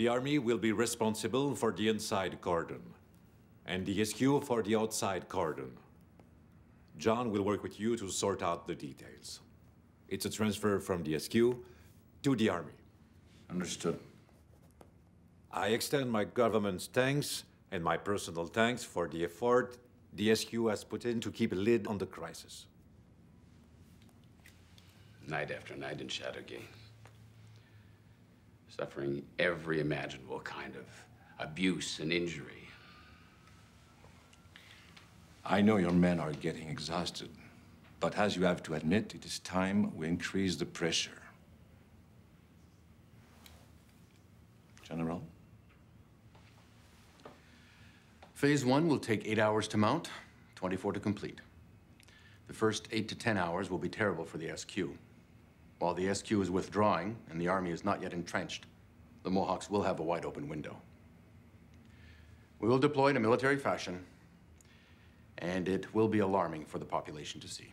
The Army will be responsible for the inside cordon, and the SQ for the outside cordon. John will work with you to sort out the details. It's a transfer from the SQ to the Army. Understood. I extend my government's thanks and my personal thanks for the effort the SQ has put in to keep a lid on the crisis. Night after night in Chateauguay, suffering every imaginable kind of abuse and injury. I know your men are getting exhausted, but as you have to admit, it is time we increase the pressure. General? Phase one will take 8 hours to mount, 24 to complete. The first 8 to 10 hours will be terrible for the SQ. While the SQ is withdrawing and the Army is not yet entrenched, the Mohawks will have a wide open window. We will deploy in a military fashion, and it will be alarming for the population to see.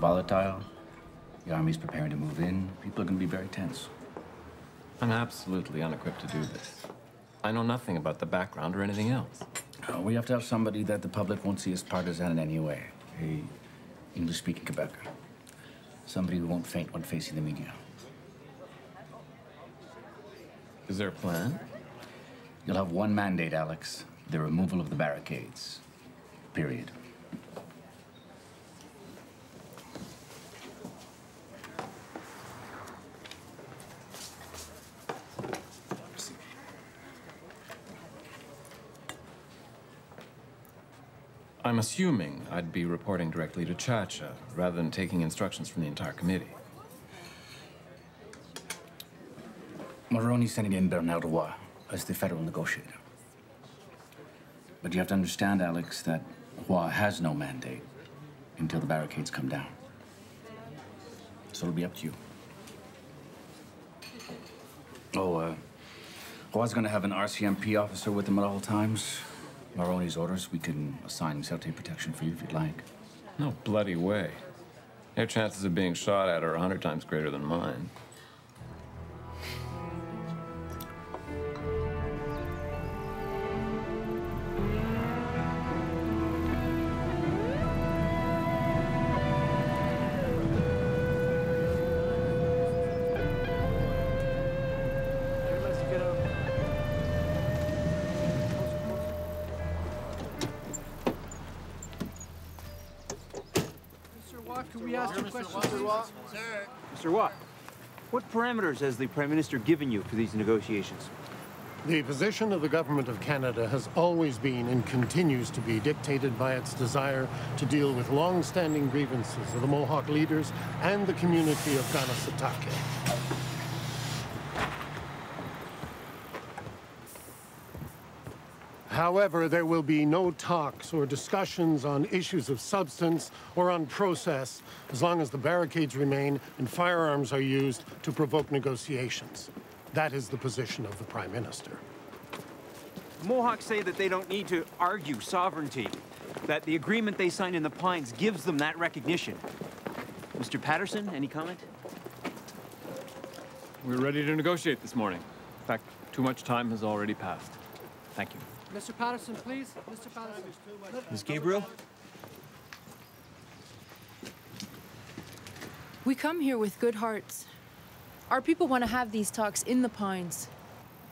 Volatile. The Army's preparing to move in. People are going to be very tense. I'm absolutely unequipped to do this. I know nothing about the background or anything else. Oh, we have to have somebody that the public won't see as partisan in any way. A English-speaking Quebecer. Somebody who won't faint when facing the media. Is there a plan? You'll have one mandate, Alex. The removal of the barricades. Period. I'm assuming I'd be reporting directly to Chacha, rather than taking instructions from the entire committee. Mulroney's sending in Bernard Roy as the federal negotiator. But you have to understand, Alex, that Roy has no mandate until the barricades come down. So it'll be up to you. Oh, Roy's gonna have an RCMP officer with him at all times. Mulroney's orders, we can assign self-tape protection for you if you'd like. No bloody way. Their chances of being shot at are 100 times greater than mine. Mr. Watt, what parameters has the Prime Minister given you for these negotiations? The position of the Government of Canada has always been and continues to be dictated by its desire to deal with long-standing grievances of the Mohawk leaders and the community of Kanesatake. However, there will be no talks or discussions on issues of substance or on process as long as the barricades remain and firearms are used to provoke negotiations. That is the position of the Prime Minister. Mohawks say that they don't need to argue sovereignty, that the agreement they signed in the Pines gives them that recognition. Mr. Patterson, any comment? We're ready to negotiate this morning. In fact, too much time has already passed. Thank you. Mr. Patterson, please. Mr. Patterson. Ms. Gabriel? We come here with good hearts. Our people want to have these talks in the Pines,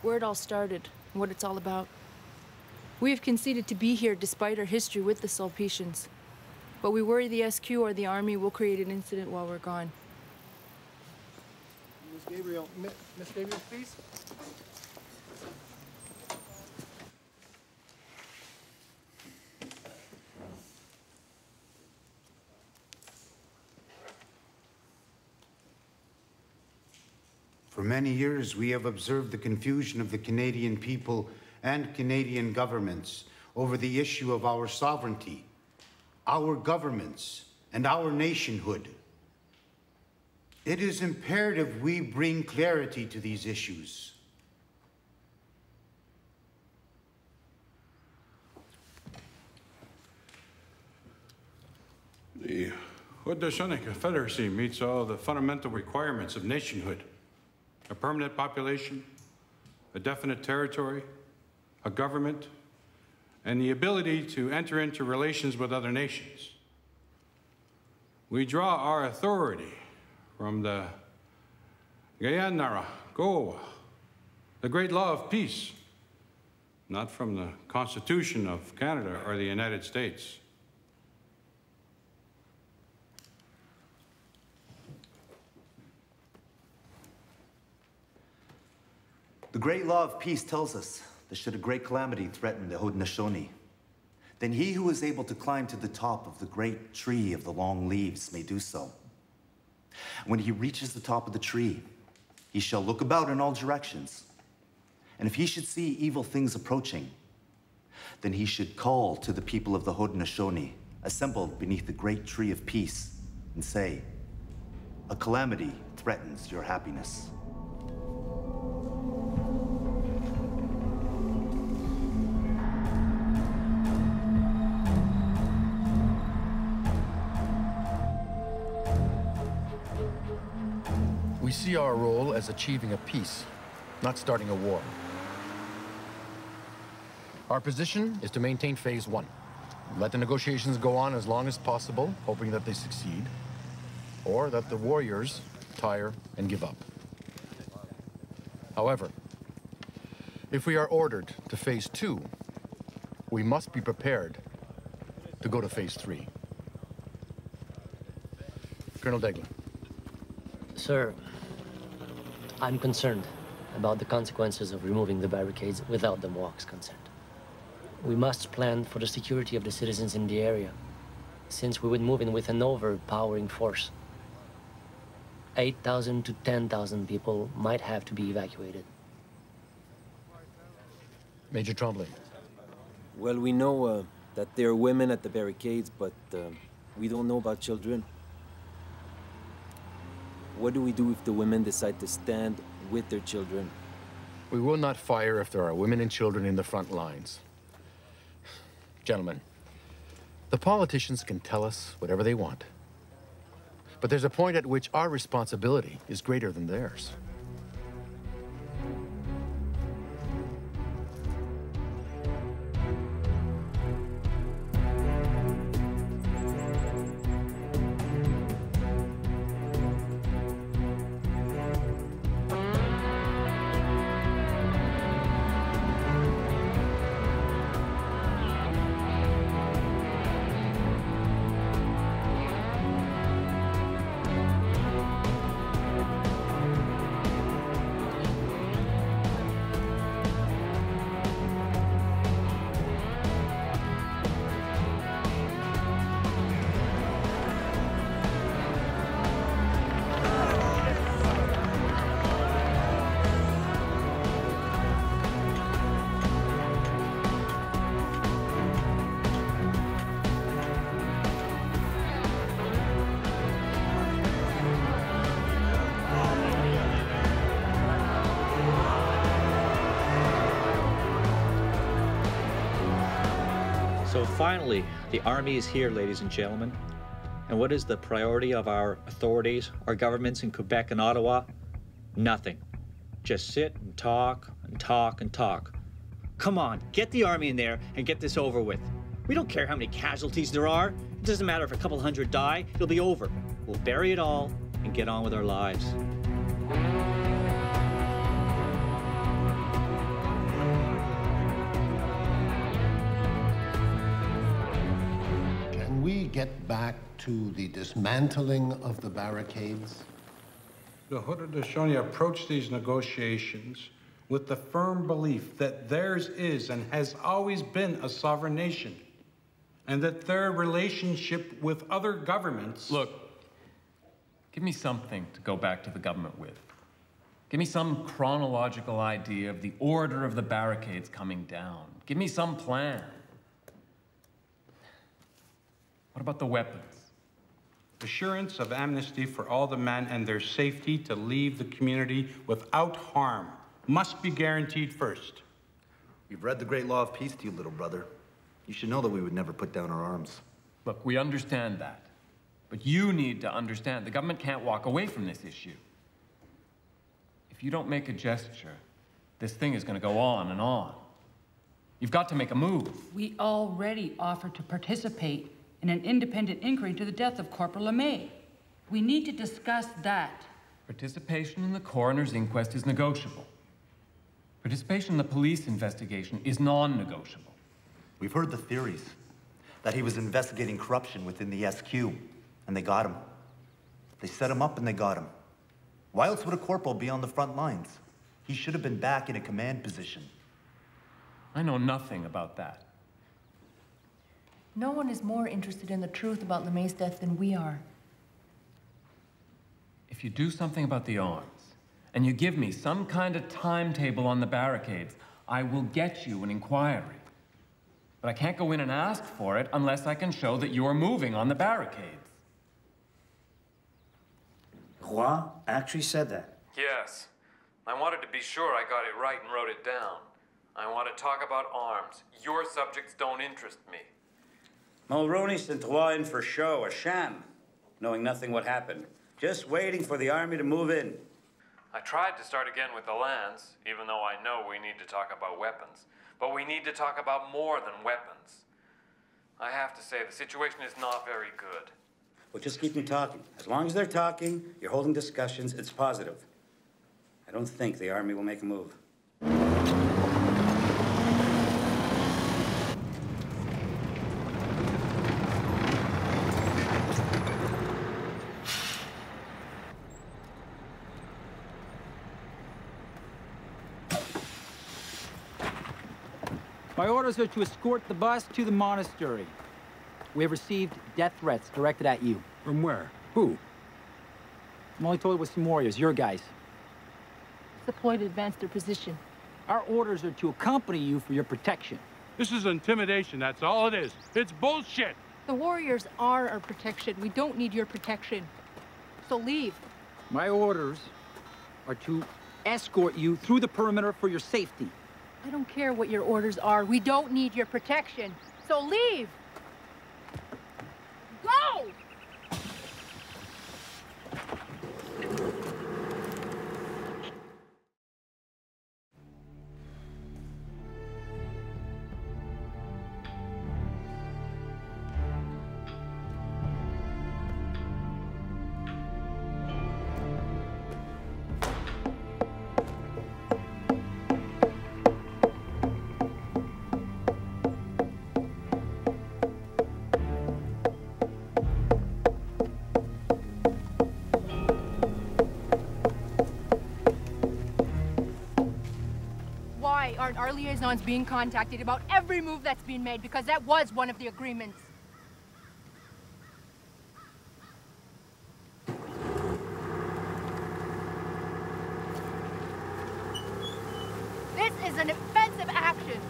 where it all started and what it's all about. We have conceded to be here despite our history with the Sulpicians, but we worry the SQ or the Army will create an incident while we're gone. Gabriel, Miss Gabriel, please. For many years, we have observed the confusion of the Canadian people and Canadian governments over the issue of our sovereignty, our governments, and our nationhood. It is imperative we bring clarity to these issues. The Haudenosaunee Confederacy meets all the fundamental requirements of nationhood: a permanent population, a definite territory, a government, and the ability to enter into relations with other nations. We draw our authority from the Gyanara Gowa, the great law of peace, not from the Constitution of Canada or the United States. The great law of peace tells us that should a great calamity threaten the Haudenosaunee, then he who is able to climb to the top of the great tree of the long leaves may do so. When he reaches the top of the tree, he shall look about in all directions. And if he should see evil things approaching, then he should call to the people of the Haudenosaunee assembled beneath the great tree of peace and say, "A calamity threatens your happiness." We see our role as achieving a peace, not starting a war. Our position is to maintain phase one. Let the negotiations go on as long as possible, hoping that they succeed, or that the warriors tire and give up. However, if we are ordered to phase two, we must be prepared to go to phase three. Colonel Daigle. Sir, I'm concerned about the consequences of removing the barricades without the Mohawks' consent. We must plan for the security of the citizens in the area, since we would move in with an overpowering force. 8,000 to 10,000 people might have to be evacuated. Major Tremblay. Well, we know that there are women at the barricades, but we don't know about children. What do we do if the women decide to stand with their children? We will not fire if there are women and children in the front lines. Gentlemen, the politicians can tell us whatever they want, but there's a point at which our responsibility is greater than theirs. Finally, the army is here, ladies and gentlemen. And what is the priority of our authorities, our governments in Quebec and Ottawa? Nothing. Just sit and talk and talk and talk. Come on, get the army in there and get this over with. We don't care how many casualties there are. It doesn't matter if a couple hundred die, it'll be over. We'll bury it all and get on with our lives. Get back to the dismantling of the barricades? the Haudenosaunee approached these negotiations with the firm belief that theirs is and has always been a sovereign nation, and that their relationship with other governments... Look, give me something to go back to the government with. Give me some chronological idea of the order of the barricades coming down. Give me some plan. What about the weapons? Assurance of amnesty for all the men and their safety to leave the community without harm must be guaranteed first. You've read the great law of peace to you, little brother. You should know that we would never put down our arms. Look, we understand that. But you need to understand the government can't walk away from this issue. If you don't make a gesture, this thing is going to go on and on. You've got to make a move. We already offered to participate in an independent inquiry into the death of Corporal LeMay. We need to discuss that. Participation in the coroner's inquest is negotiable. Participation in the police investigation is non-negotiable. We've heard the theories that he was investigating corruption within the SQ, and they got him. They set him up and they got him. Why else would a corporal be on the front lines? He should have been back in a command position. I know nothing about that. No one is more interested in the truth about LeMay's death than we are. If you do something about the arms, and you give me some kind of timetable on the barricades, I will get you an inquiry. But I can't go in and ask for it unless I can show that you are moving on the barricades. Roy actually said that? Yes. I wanted to be sure I got it right and wrote it down. I want to talk about arms. Your subjects don't interest me. Mulroney sent Roy in for show, a sham, knowing nothing what happened, just waiting for the army to move in. I tried to start again with the lands, even though I know we need to talk about weapons. But we need to talk about more than weapons. I have to say, the situation is not very good. Well, just keep them talking. As long as they're talking, you're holding discussions, it's positive. I don't think the army will make a move. My orders are to escort the bus to the monastery. We have received death threats directed at you. From where? Who? I'm only told it was some warriors, your guys. What's the point to advance their position? Our orders are to accompany you for your protection. This is intimidation, that's all it is. It's bullshit! The warriors are our protection. We don't need your protection. So leave. My orders are to escort you through the perimeter for your safety. I don't care what your orders are. We don't need your protection. So leave! Go! Aren't our liaisons being contacted about every move that's been made, because that was one of the agreements? This is an offensive action.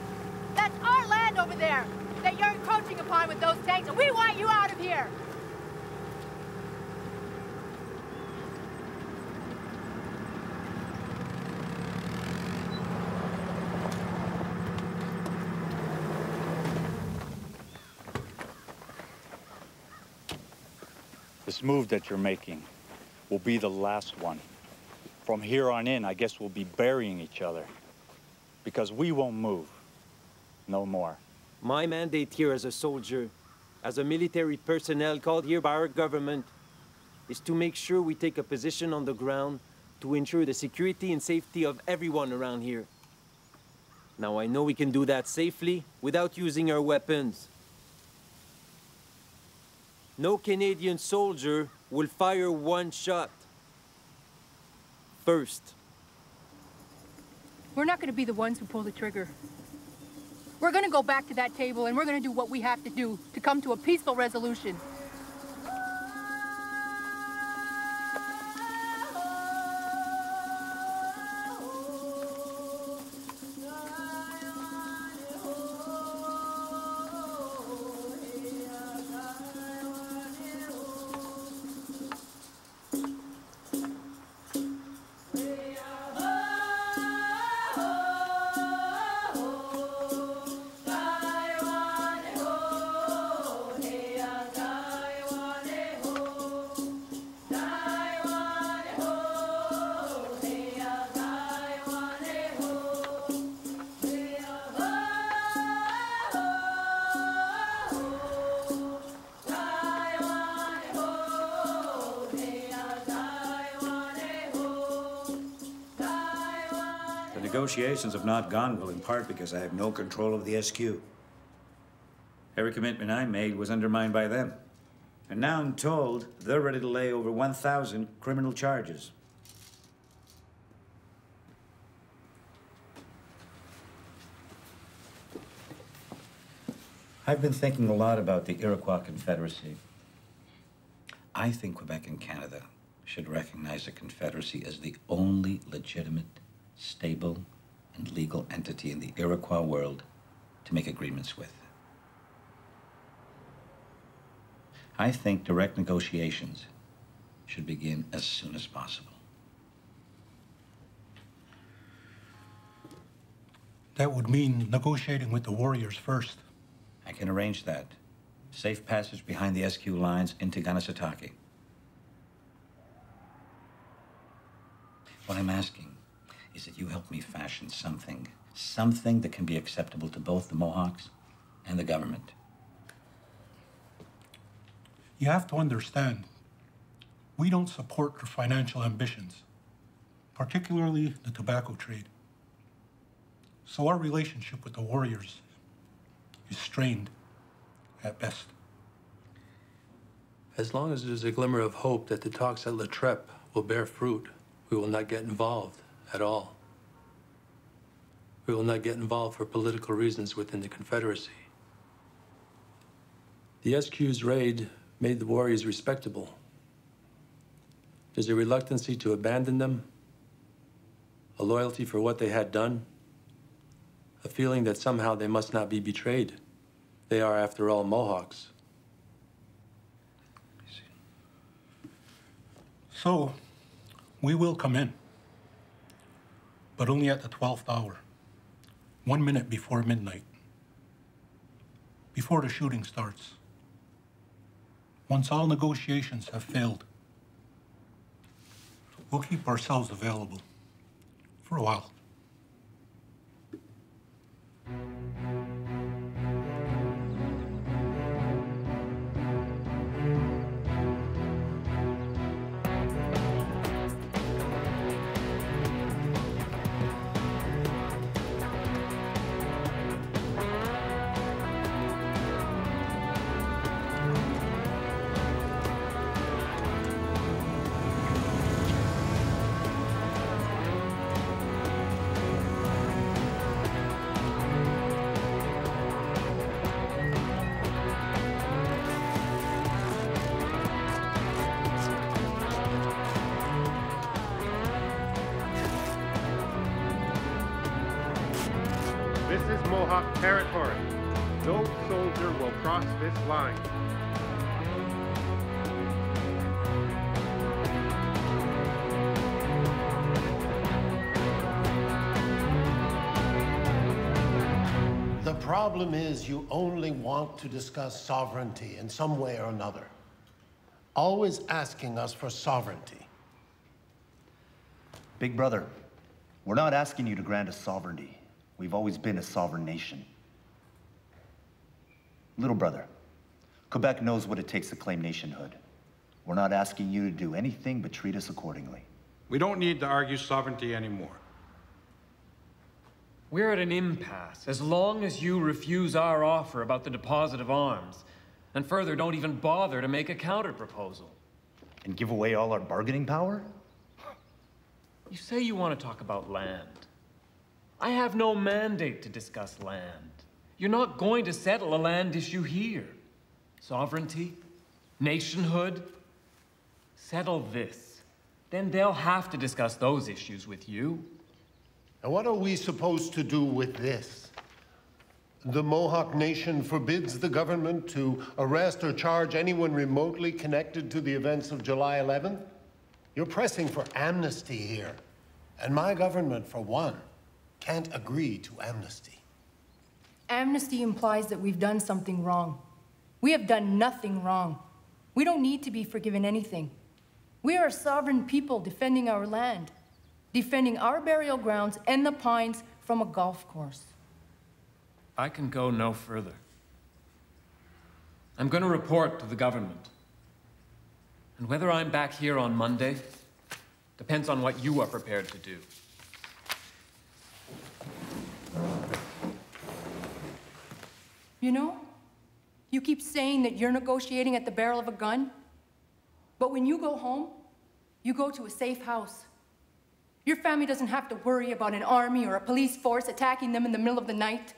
That's our land over there that you're encroaching upon with those tanks, and we want you out of here. This move that you're making will be the last one. From here on in, I guess we'll be burying each other, because we won't move no more. My mandate here as a soldier, as a military personnel called here by our government, is to make sure we take a position on the ground to ensure the security and safety of everyone around here. Now, I know we can do that safely without using our weapons. No Canadian soldier will fire one shot. first. We're not going to be the ones who pull the trigger. We're going to go back to that table and we're going to do what we have to do to come to a peaceful resolution. Negotiations have not gone well in part because I have no control of the SQ. Every commitment I made was undermined by them. And now I'm told they're ready to lay over 1,000 criminal charges. I've been thinking a lot about the Iroquois Confederacy. I think Quebec and Canada should recognize the Confederacy as the only legitimate, stable, and legal entity in the Iroquois world to make agreements with. I think direct negotiations should begin as soon as possible. That would mean negotiating with the warriors first. I can arrange that. Safe passage behind the SQ lines into Kanesatake. What I'm asking is that you help me fashion something that can be acceptable to both the Mohawks and the government. You have to understand, we don't support their financial ambitions, particularly the tobacco trade. So our relationship with the warriors is strained at best. As long as there's a glimmer of hope that the talks at La Treppe will bear fruit, we will not get involved at all. We will not get involved for political reasons within the Confederacy. The SQ's raid made the warriors respectable. There's a reluctancy to abandon them, a loyalty for what they had done, a feeling that somehow they must not be betrayed. They are, after all, Mohawks. So, we will come in, but only at the 12th hour, 1 minute before midnight, before the shooting starts. Once all negotiations have failed, we'll keep ourselves available for a while. The problem is you only want to discuss sovereignty in some way or another, always asking us for sovereignty. Big brother, we're not asking you to grant us sovereignty. We've always been a sovereign nation. Little brother, Quebec knows what it takes to claim nationhood. We're not asking you to do anything but treat us accordingly. We don't need to argue sovereignty anymore. We're at an impasse as long as you refuse our offer about the deposit of arms, and further don't even bother to make a counterproposal. And give away all our bargaining power? You say you want to talk about land. I have no mandate to discuss land. You're not going to settle a land issue here. Sovereignty, nationhood. Settle this. Then they'll have to discuss those issues with you. And what are we supposed to do with this? The Mohawk Nation forbids the government to arrest or charge anyone remotely connected to the events of July 11th? You're pressing for amnesty here. And my government, for one, can't agree to amnesty. Amnesty implies that we've done something wrong. We have done nothing wrong. We don't need to be forgiven anything. We are a sovereign people defending our land, defending our burial grounds and the Pines from a golf course. I can go no further. I'm going to report to the government. And whether I'm back here on Monday depends on what you are prepared to do. You know, you keep saying that you're negotiating at the barrel of a gun, but when you go home, you go to a safe house. Your family doesn't have to worry about an army or a police force attacking them in the middle of the night.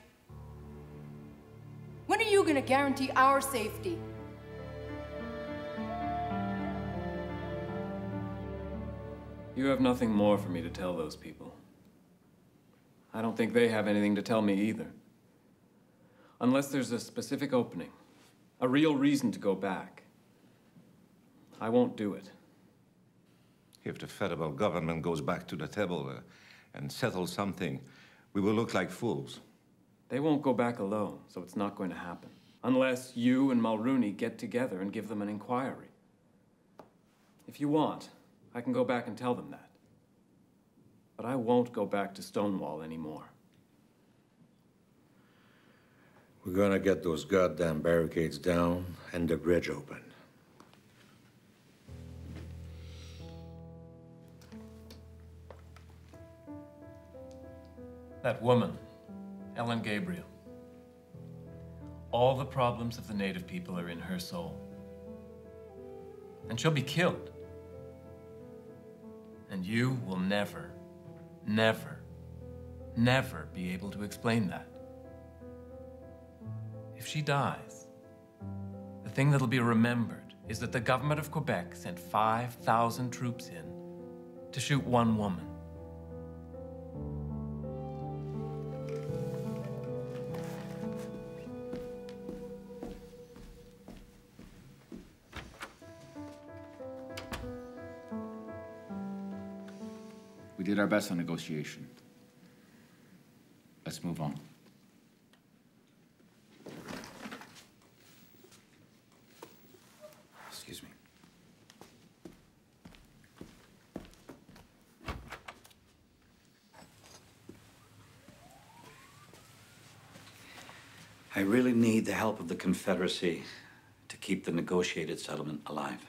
When are you going to guarantee our safety? You have nothing more for me to tell those people. I don't think they have anything to tell me either. Unless there's a specific opening, a real reason to go back, I won't do it. If the federal government goes back to the table and settles something, we will look like fools. They won't go back alone, so it's not going to happen. Unless you and Mulroney get together and give them an inquiry. If you want, I can go back and tell them that. But I won't go back to Stonewall anymore. We're gonna get those goddamn barricades down and the bridge open. That woman, Ellen Gabriel. All the problems of the native people are in her soul. And she'll be killed. And you will never, never, never be able to explain that. If she dies, the thing that'll be remembered is that the government of Quebec sent 5,000 troops in to shoot one woman. We did our best on negotiation. Let's move on. Excuse me. I really need the help of the Confederacy to keep the negotiated settlement alive.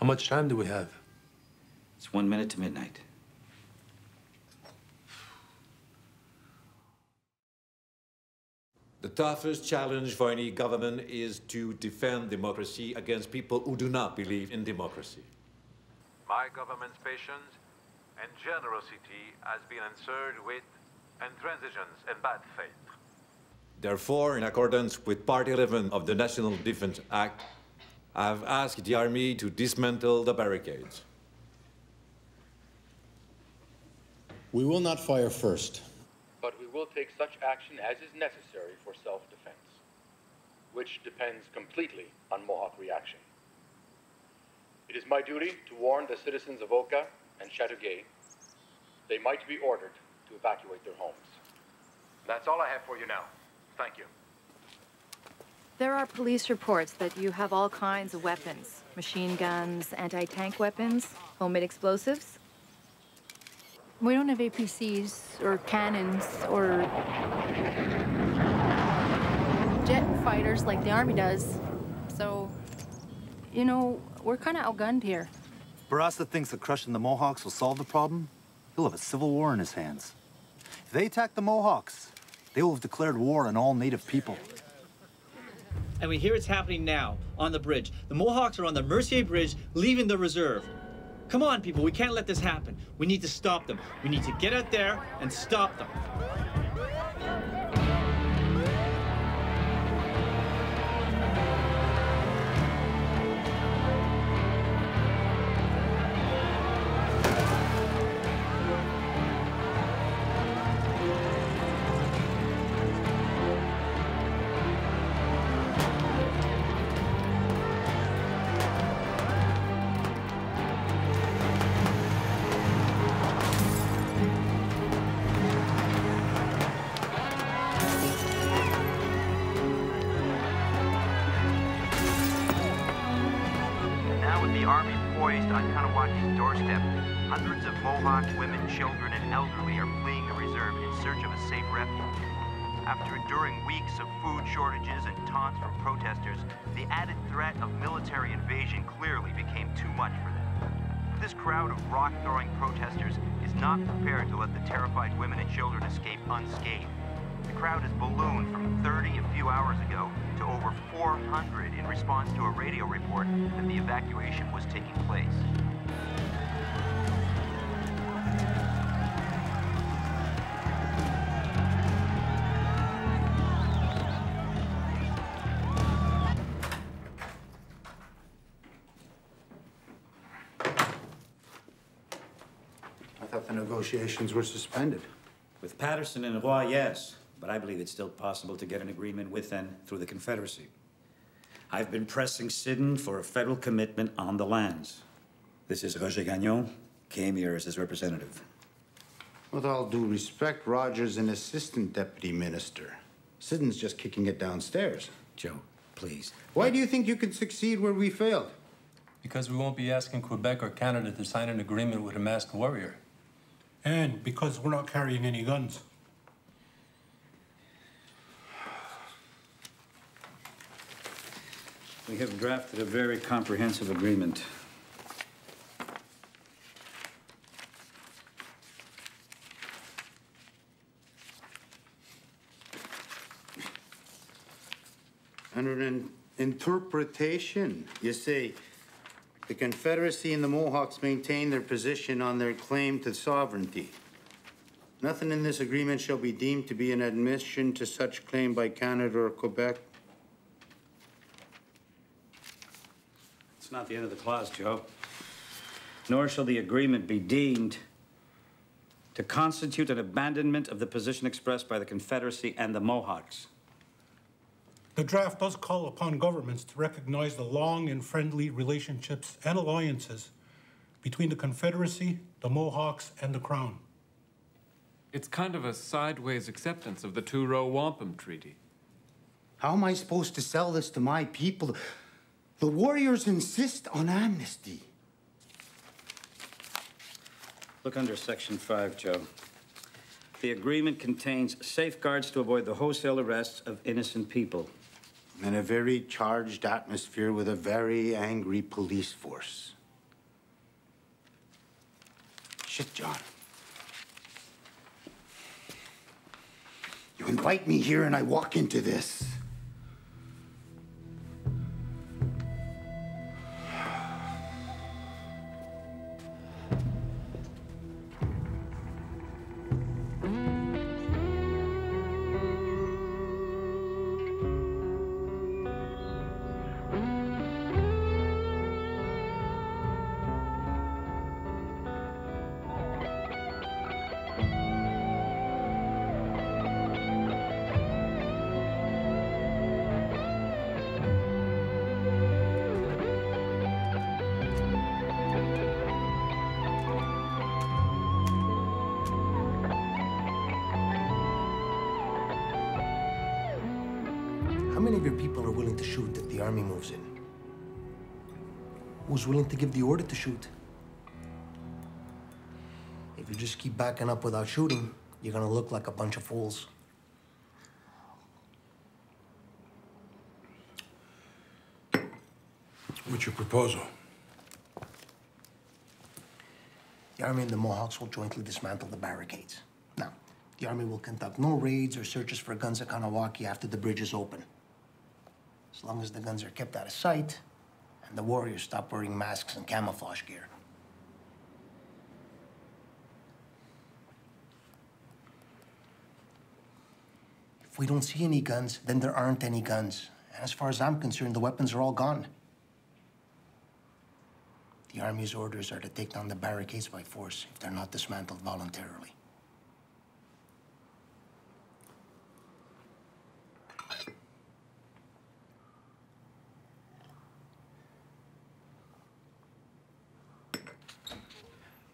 How much time do we have? It's 1 minute to midnight. The toughest challenge for any government is to defend democracy against people who do not believe in democracy. My government's patience and generosity has been answered with intransigence and bad faith. Therefore, in accordance with Part 11 of the National Defense Act, I have asked the army to dismantle the barricades. We will not fire first. But we will take such action as is necessary for self-defense, which depends completely on Mohawk reaction. It is my duty to warn the citizens of Oka and Chateauguay. They might be ordered to evacuate their homes. That's all I have for you now. Thank you. There are police reports that you have all kinds of weapons. Machine guns, anti-tank weapons, homemade explosives. We don't have APCs, or cannons, or jet fighters like the Army does. So, you know, we're kind of outgunned here. Barassa thinks that crushing the Mohawks will solve the problem. He'll have a civil war in his hands. If they attack the Mohawks, they will have declared war on all native people. and we hear it's happening now on the bridge. The Mohawks are on the Mercier Bridge, leaving the reserve. Come on, people, we can't let this happen. We need to stop them. We need to get out there and stop them. Unscathed. The crowd has ballooned from 30 a few hours ago to over 400 in response to a radio report that the evacuation was taking place. I thought the negotiations were suspended. With Patterson and Roy, yes, but I believe it's still possible to get an agreement with them through the Confederacy. I've been pressing Siddon for a federal commitment on the lands. This is Roger Gagnon, came here as his representative. With all due respect, Roger's an assistant deputy minister. Siddon's just kicking it downstairs. Joe, please. Why do you think you could succeed where we failed? Because we won't be asking Quebec or Canada to sign an agreement with a masked warrior. And because we're not carrying any guns. We have drafted a very comprehensive agreement. Under an interpretation, you say, the Confederacy and the Mohawks maintain their position on their claim to sovereignty. Nothing in this agreement shall be deemed to be an admission to such claim by Canada or Quebec. It's not the end of the clause, Joe. Nor shall the agreement be deemed to constitute an abandonment of the position expressed by the Confederacy and the Mohawks. The draft does call upon governments to recognize the long and friendly relationships and alliances between the Confederacy, the Mohawks, and the Crown. It's kind of a sideways acceptance of the Two-Row Wampum Treaty. How am I supposed to sell this to my people? The warriors insist on amnesty. Look under Section 5, Joe. The agreement contains safeguards to avoid the wholesale arrests of innocent people. In a very charged atmosphere with a very angry police force. Shit, John. You invite me here and I walk into this. Willing to give the order to shoot. If you just keep backing up without shooting, you're gonna look like a bunch of fools. What's your proposal? The Army and the Mohawks will jointly dismantle the barricades. Now, the Army will conduct no raids or searches for guns at Kahnawake after the bridge is open. as long as the guns are kept out of sight and the warriors stop wearing masks and camouflage gear. If we don't see any guns, then there aren't any guns. And as far as I'm concerned, the weapons are all gone. The Army's orders are to take down the barricades by force if they're not dismantled voluntarily.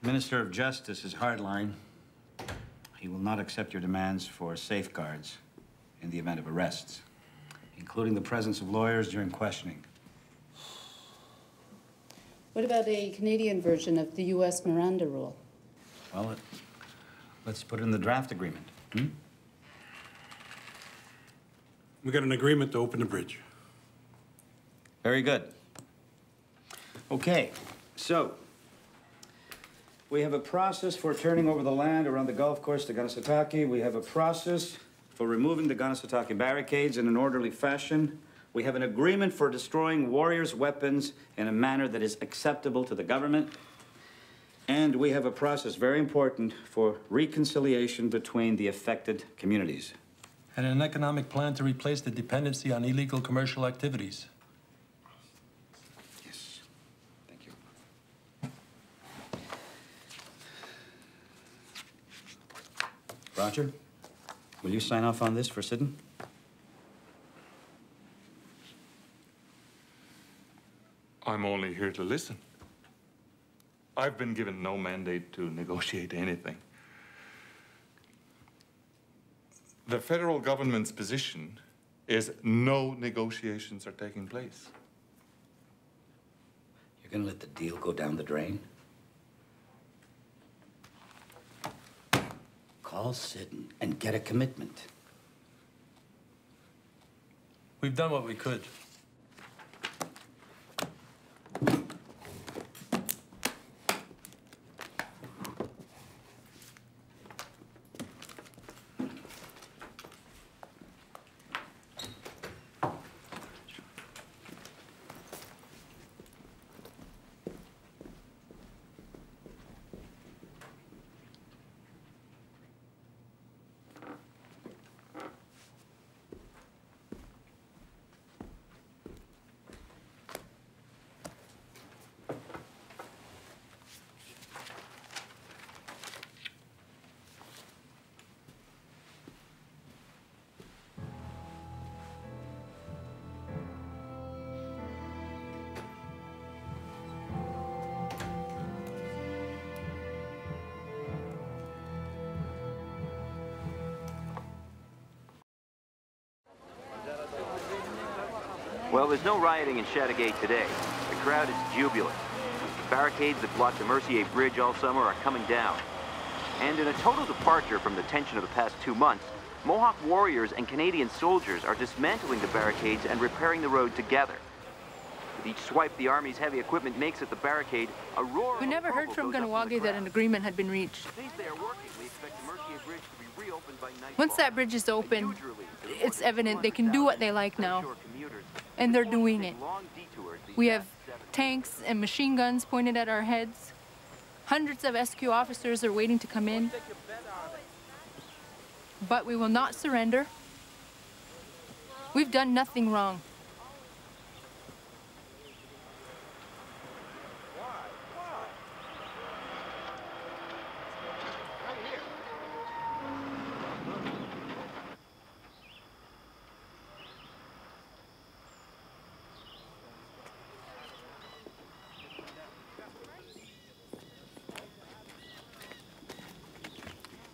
Minister of Justice is hardline. He will not accept your demands for safeguards in the event of arrests, including the presence of lawyers during questioning. What about a Canadian version of the U.S. Miranda rule? Well, let's put it in the draft agreement. We got an agreement to open the bridge. Very good. Okay, so we have a process for turning over the land around the golf course to Kanesatake. We have a process for removing the Kanesatake barricades in an orderly fashion. We have an agreement for destroying warriors' weapons in a manner that is acceptable to the government. And we have a process, very important, for reconciliation between the affected communities. And an economic plan to replace the dependency on illegal commercial activities. Roger, will you sign off on this for Siddon? I'm only here to listen. I've been given no mandate to negotiate anything. The federal government's position is no negotiations are taking place. You're gonna let the deal go down the drain? Call Siddon and get a commitment. We've done what we could. Well, there's no rioting in Chateauguay today. The crowd is jubilant. The barricades that blocked the Mercier Bridge all summer are coming down. And in a total departure from the tension of the past 2 months, Mohawk warriors and Canadian soldiers are dismantling the barricades and repairing the road together. With each swipe the Army's heavy equipment makes at the barricade, a roar... We never heard from Kahnawake that an agreement had been reached. Once that bridge is open, it's evident they can do what they like now. And they're doing it. We have tanks and machine guns pointed at our heads. Hundreds of SQ officers are waiting to come in. But we will not surrender. We've done nothing wrong.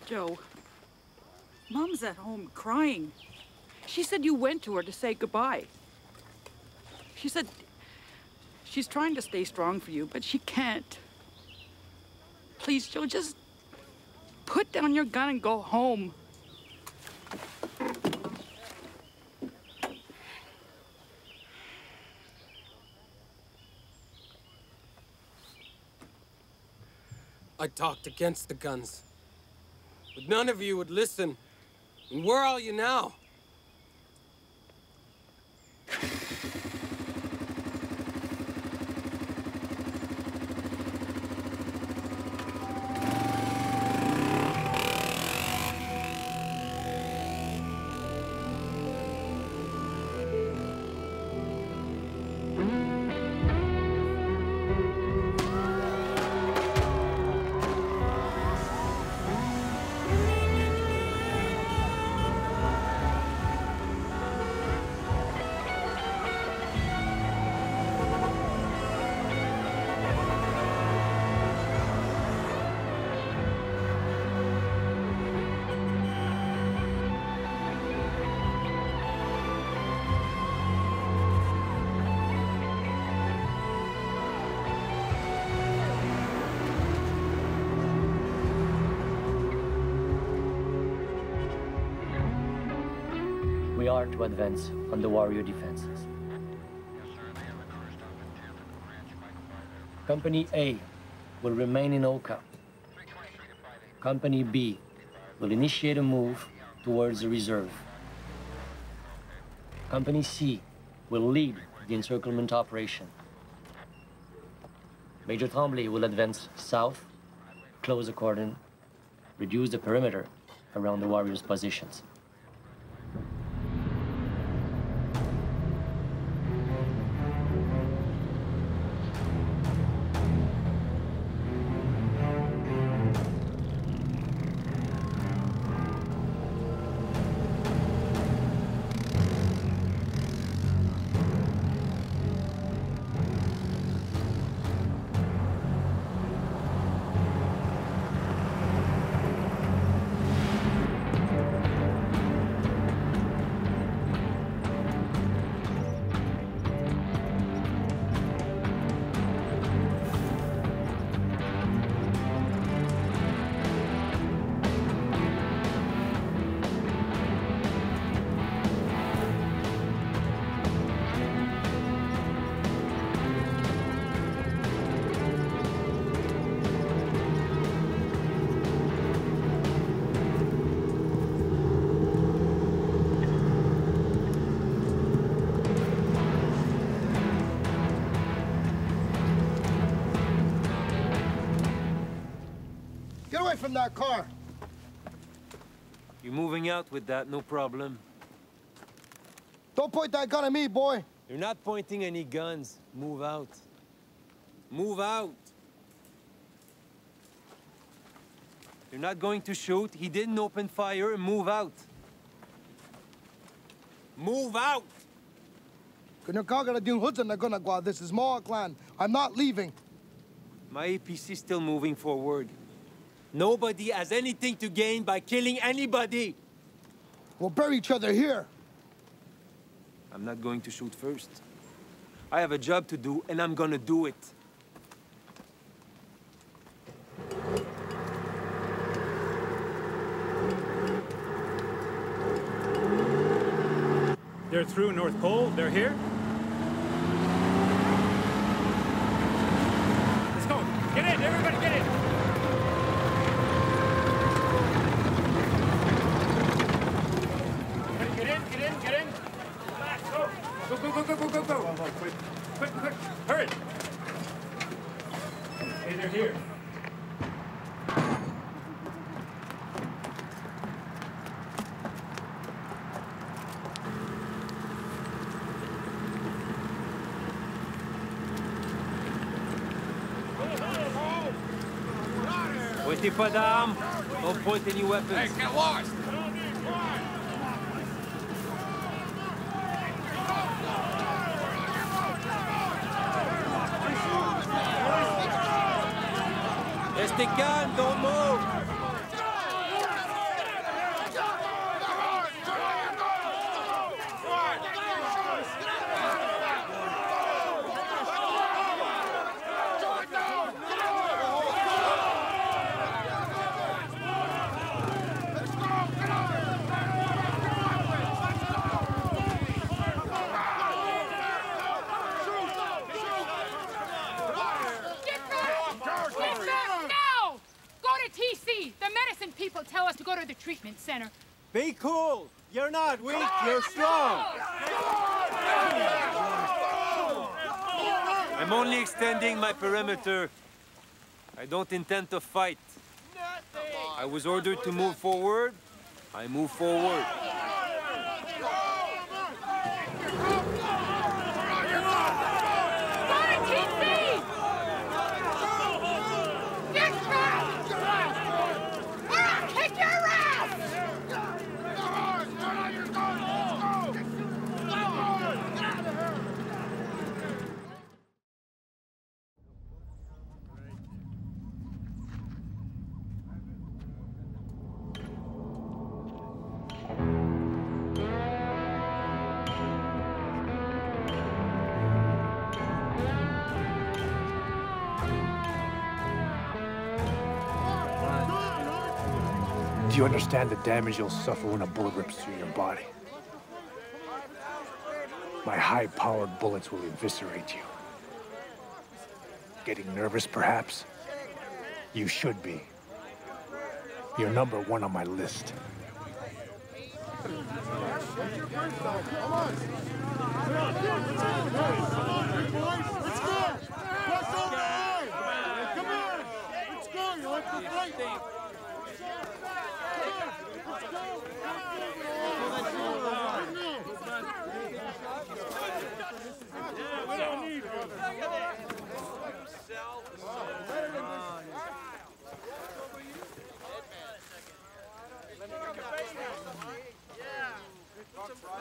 Joe, Mom's at home crying. She said you went to her to say goodbye. She said she's trying to stay strong for you, but she can't. Please, Joe, just put down your gun and go home. I talked against the guns. But none of you would listen. And where are you now? are to advance on the warrior defenses. Company A will remain in Oka. Company B will initiate a move towards the reserve. Company C will lead the encirclement operation. Major Tremblay will advance south, close the cordon, reduce the perimeter around the warriors' positions. From that car. You're moving out with that, no problem. Don't point that gun at me, boy. You're not pointing any guns. Move out. Move out. You're not going to shoot. He didn't open fire. Move out. Move out. This is Mohawk land. I'm not leaving. My APC's still moving forward. Nobody has anything to gain by killing anybody. We'll bury each other here. I'm not going to shoot first. I have a job to do, and I'm gonna do it. They're through North Pole. They're here. Let's go. Get in, everybody, get in. Quick, hurry! Hey, they're here. Pointez pas d'armes. Don't point any weapons. Hey, get lost! They can, don't move! Center. Be cool. You're not weak. You're strong. I'm only extending my perimeter. I don't intend to fight. I was ordered to move forward. I move forward. Do you understand the damage you'll suffer when a bullet rips through your body? My high-powered bullets will eviscerate you. Getting nervous, perhaps? You should be. You're number one on my list.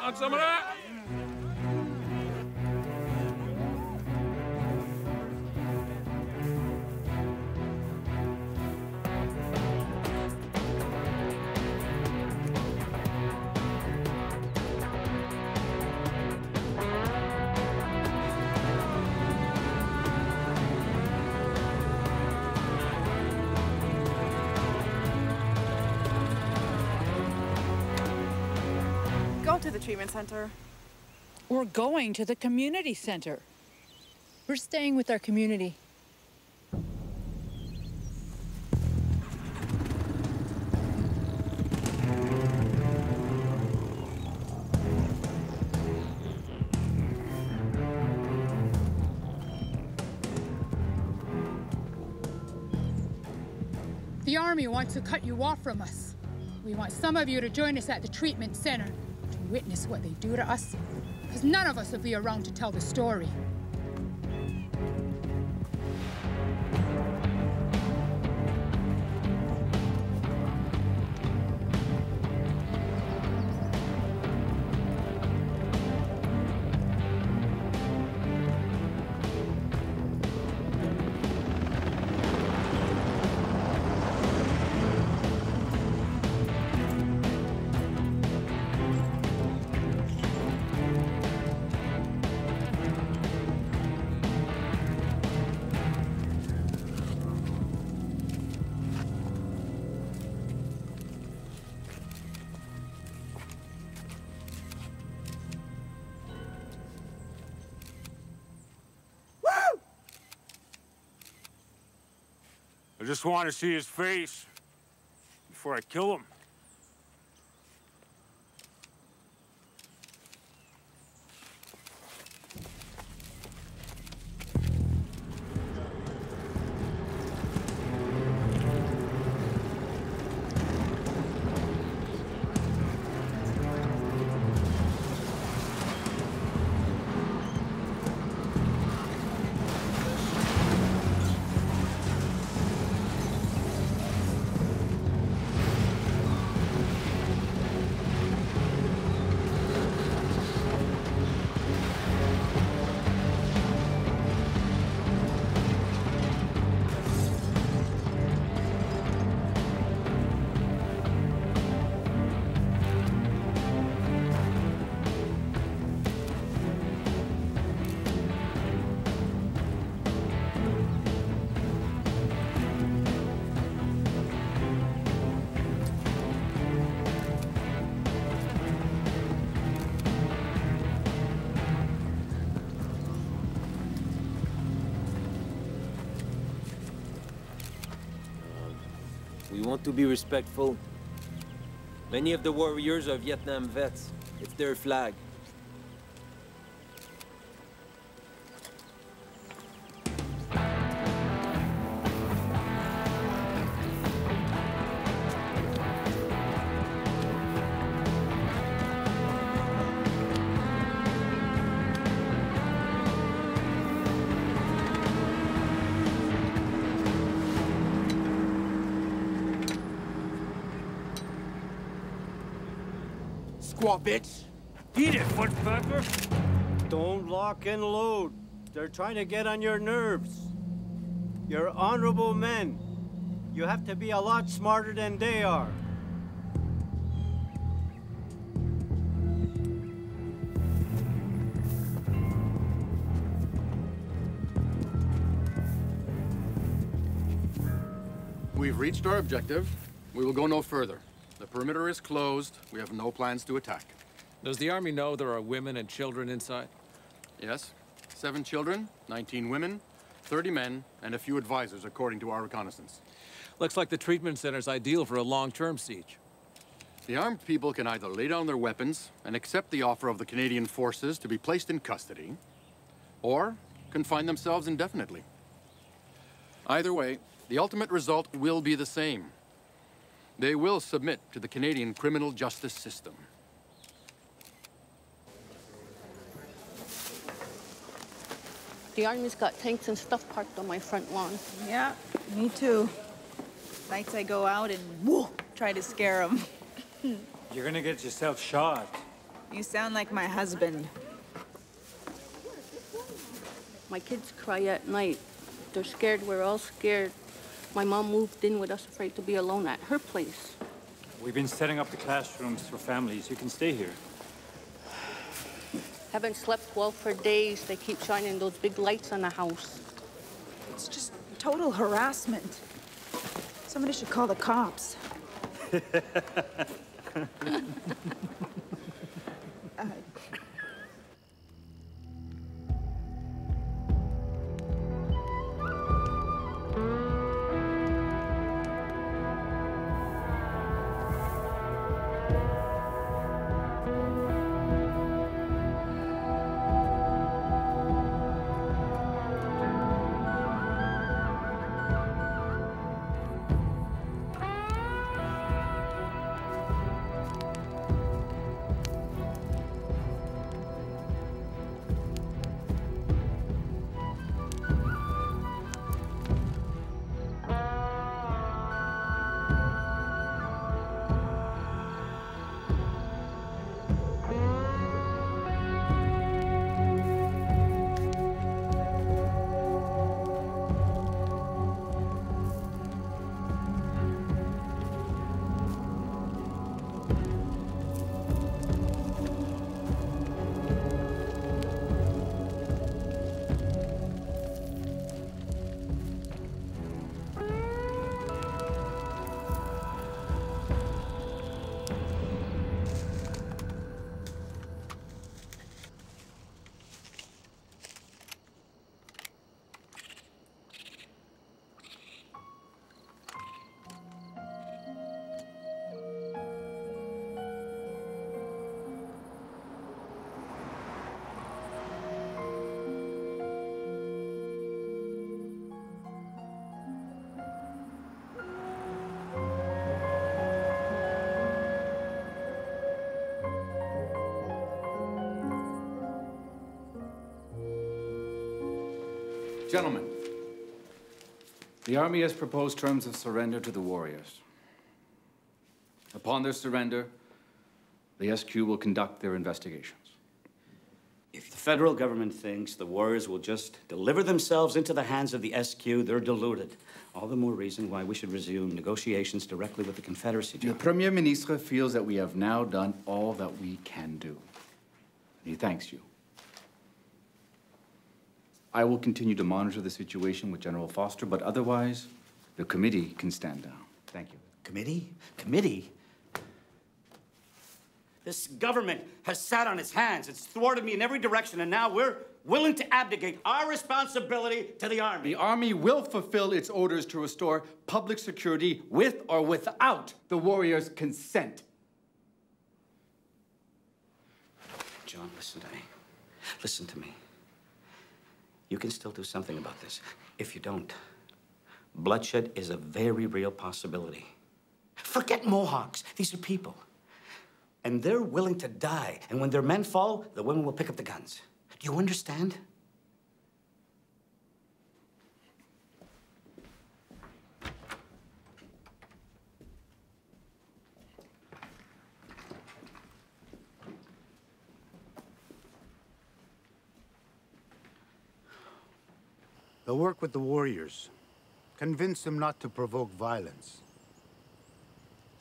Want some of that? To the treatment center. We're going to the community center. We're staying with our community. The army wants to cut you off from us. We want some of you to join us at the treatment center. Witness what they do to us, because none of us will be around to tell the story. I just want to see his face before I kill him. Want to be respectful. Many of the warriors are Vietnam vets. It's their flag. Bitch. Eat it, footpecker. Don't lock and load. They're trying to get on your nerves. You're honorable men. You have to be a lot smarter than they are. We've reached our objective. We will go no further. The perimeter is closed. We have no plans to attack. Does the Army know there are women and children inside? Yes. 7 children, 19 women, 30 men, and a few advisors, according to our reconnaissance. Looks like the treatment center's ideal for a long-term siege. The armed people can either lay down their weapons and accept the offer of the Canadian forces to be placed in custody, or confine themselves indefinitely. Either way, the ultimate result will be the same. They will submit to the Canadian criminal justice system. The Army's got tanks and stuff parked on my front lawn. Yeah, me too. Nights I go out and woo, try to scare them. You're gonna get yourself shot. You sound like my husband. My kids cry at night. They're scared. We're all scared. My mom moved in with us, afraid to be alone at her place. We've been setting up the classrooms for families. You can stay here. Haven't slept well for days. They keep shining those big lights on the house. It's just total harassment. Somebody should call the cops. Gentlemen, the Army has proposed terms of surrender to the warriors. Upon their surrender, the SQ will conduct their investigations. If the federal government thinks the warriors will just deliver themselves into the hands of the SQ, they're deluded. All the more reason why we should resume negotiations directly with the Confederacy. The Premier Ministre feels that we have now done all that we can do. He thanks you. I will continue to monitor the situation with General Foster, but otherwise, the committee can stand down. Thank you. Committee? Committee? This government has sat on its hands. It's thwarted me in every direction, and now we're willing to abdicate our responsibility to the Army. The Army will fulfill its orders to restore public security with or without the warriors' consent. John, listen to me. Listen to me. You can still do something about this. If you don't, bloodshed is a very real possibility. Forget Mohawks. These are people. And they're willing to die. And when their men fall, the women will pick up the guns. Do you understand? They'll work with the warriors. Convince them not to provoke violence.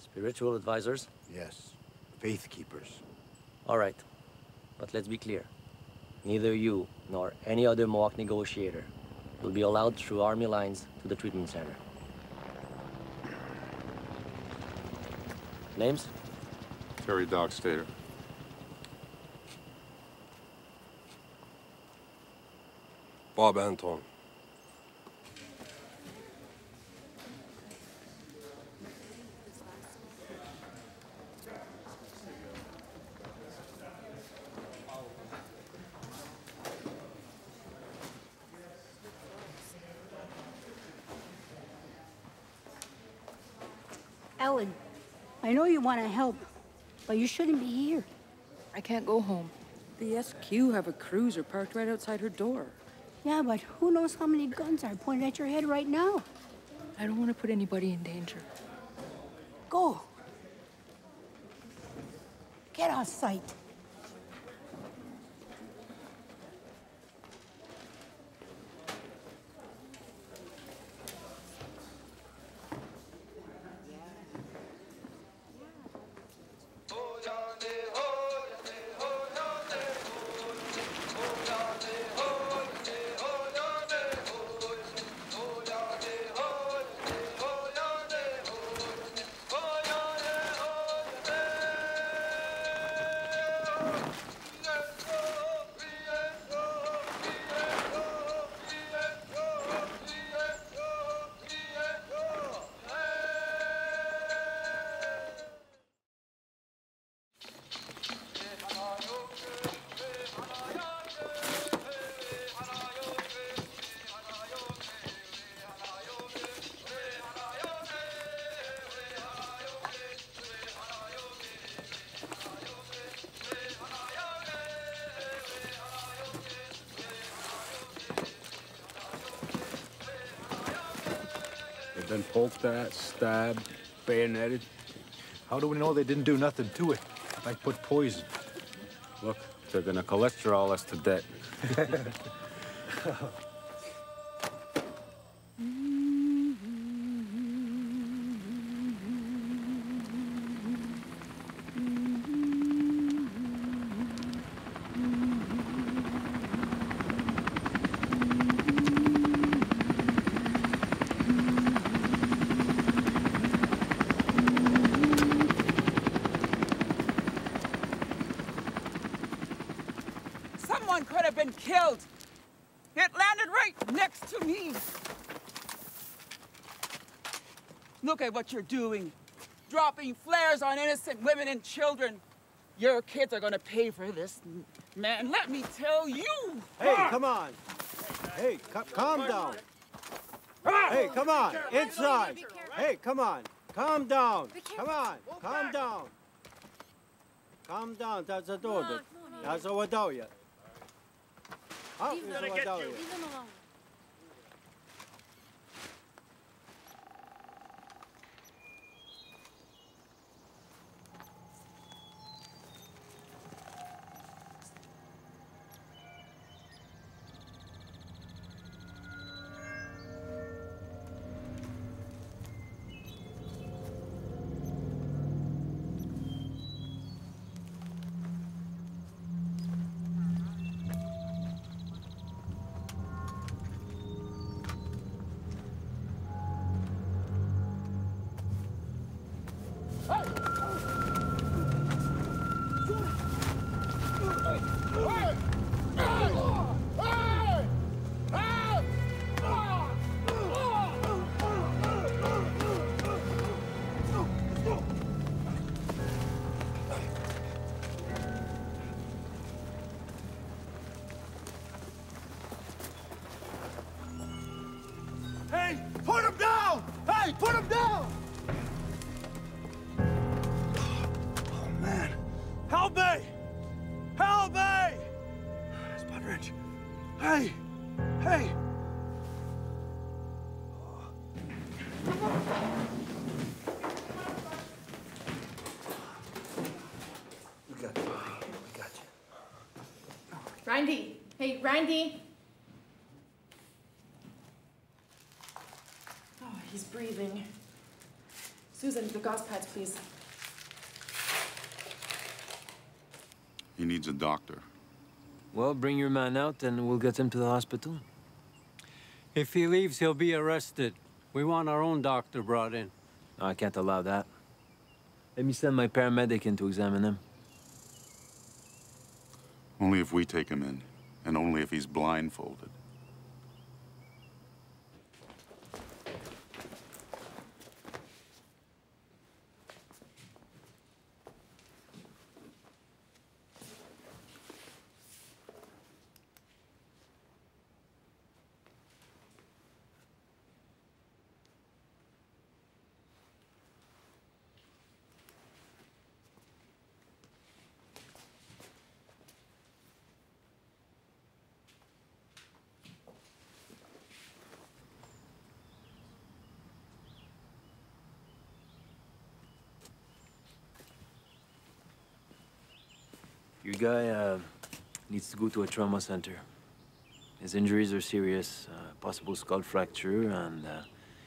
Spiritual advisors? Yes. Faith keepers. All right. But let's be clear. Neither you nor any other Mohawk negotiator will be allowed through Army lines to the treatment center. Names? Terry Dockstater. Bob Anton. Ellen, I know you want to help, but you shouldn't be here. I can't go home. The SQ have a cruiser parked right outside her door. Yeah, but who knows how many guns are pointed at your head right now? I don't want to put anybody in danger. Go. Get off sight. Been poked at, stabbed, bayoneted. How do we know they didn't do nothing to it? I put poison. Look, they're gonna cholesterol us to debt. Look at what you're doing. Dropping flares on innocent women and children. Your kids are gonna pay for this, man. Let me tell you. Hey, come on. Hey, calm down. Hey, come on. Inside. Hey, come on. Calm down. Come on. Calm down. Calm down. That's a door. That's a window. Leave them alone. Randy, hey, Randy. Oh, he's breathing. Susan, the gauze pads, please. He needs a doctor. Well, bring your man out and we'll get him to the hospital. If he leaves, he'll be arrested. We want our own doctor brought in. No, I can't allow that. Let me send my paramedic in to examine him. Only if we take him in, and only if he's blindfolded. Your guy needs to go to a trauma center. His injuries are serious, possible skull fracture, and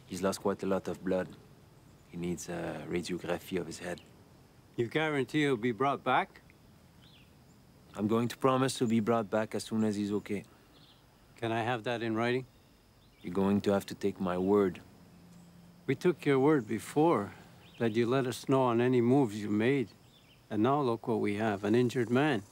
he's lost quite a lot of blood. He needs a radiography of his head. You guarantee he'll be brought back? I'm going to promise he'll be brought back as soon as he's okay. Can I have that in writing? You're going to have to take my word. We took your word before that you let us know on any moves you made. And now look what we have, an injured man.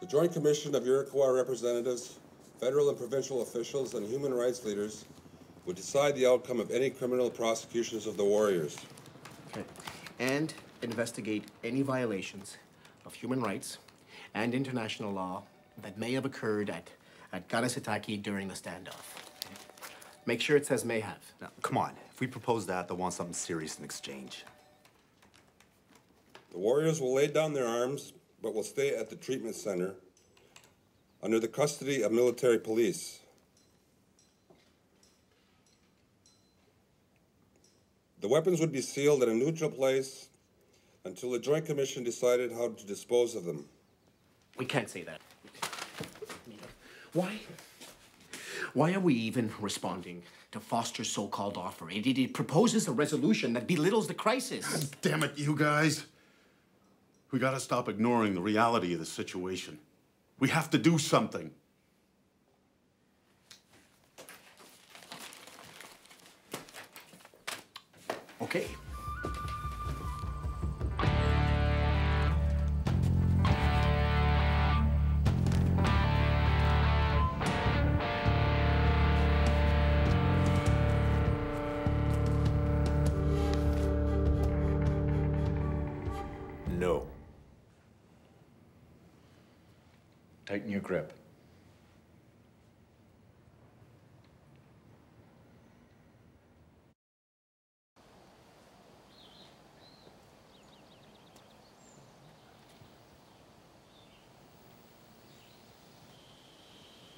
The Joint Commission of Iroquois representatives, federal and provincial officials, and human rights leaders would decide the outcome of any criminal prosecutions of the warriors. Okay. And investigate any violations of human rights and international law that may have occurred at Kanesatake during the standoff. Make sure it says may have. Now, come on. If we propose that, they'll want something serious in exchange. The warriors will lay down their arms, but will stay at the treatment center under the custody of military police. The weapons would be sealed in a neutral place until the Joint Commission decided how to dispose of them. We can't say that. Why? Why are we even responding to Foster's so-called offer? It proposes a resolution that belittles the crisis. God damn it, you guys. We gotta stop ignoring the reality of the situation. We have to do something. Okay. Tighten your grip.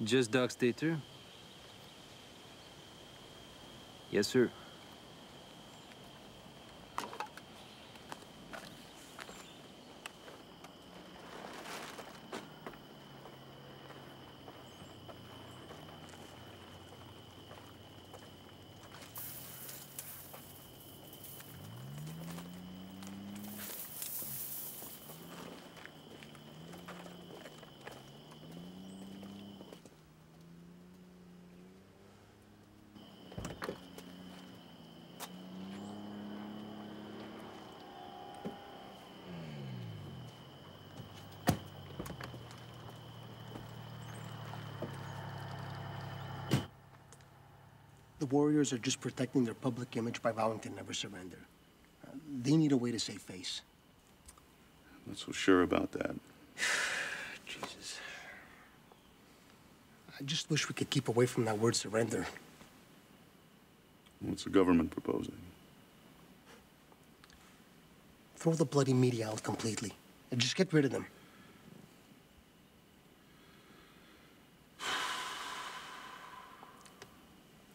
Just Dockstater? Yes, sir. The warriors are just protecting their public image by vowing to never surrender. They need a way to save face. I'm not so sure about that. Jesus. I just wish we could keep away from that word surrender. What's the government proposing? Throw the bloody media out completely and just get rid of them.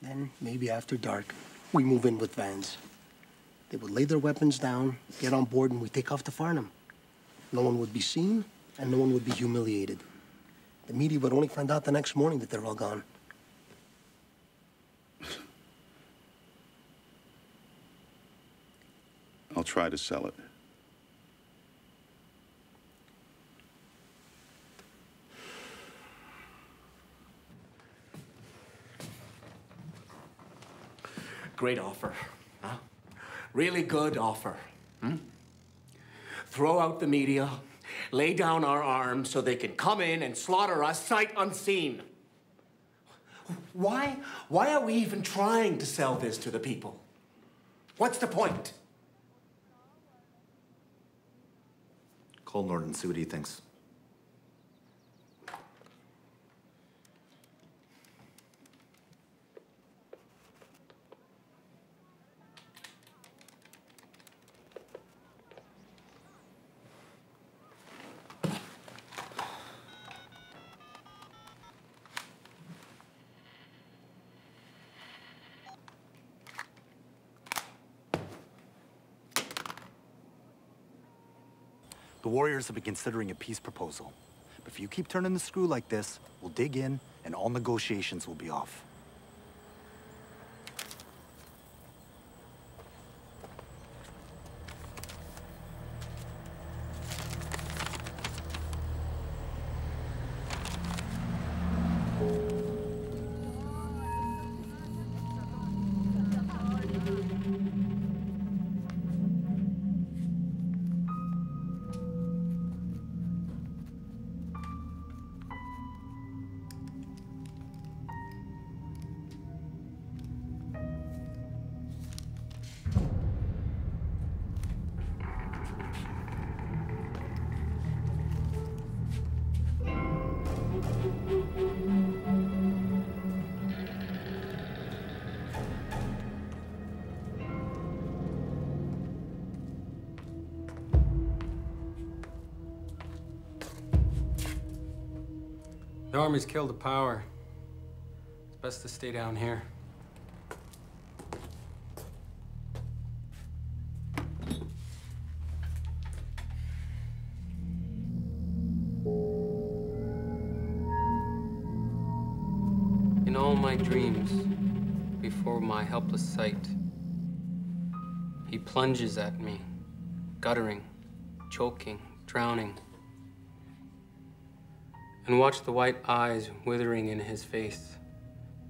Then, maybe after dark, we move in with vans. They would lay their weapons down, get on board, and we take off to Farnham. No one would be seen, and no one would be humiliated. The media would only find out the next morning that they're all gone. I'll try to sell it. Great offer, huh? Really good offer. Hmm? Throw out the media, lay down our arms so they can come in and slaughter us sight unseen. Why are we even trying to sell this to the people? What's the point? Call Norton, see what he thinks. The warriors have been considering a peace proposal. But if you keep turning the screw like this, we'll dig in and all negotiations will be off. The army's killed the power. It's best to stay down here. In all my dreams, before my helpless sight, he plunges at me, guttering, choking, drowning. And watch the white eyes withering in his face,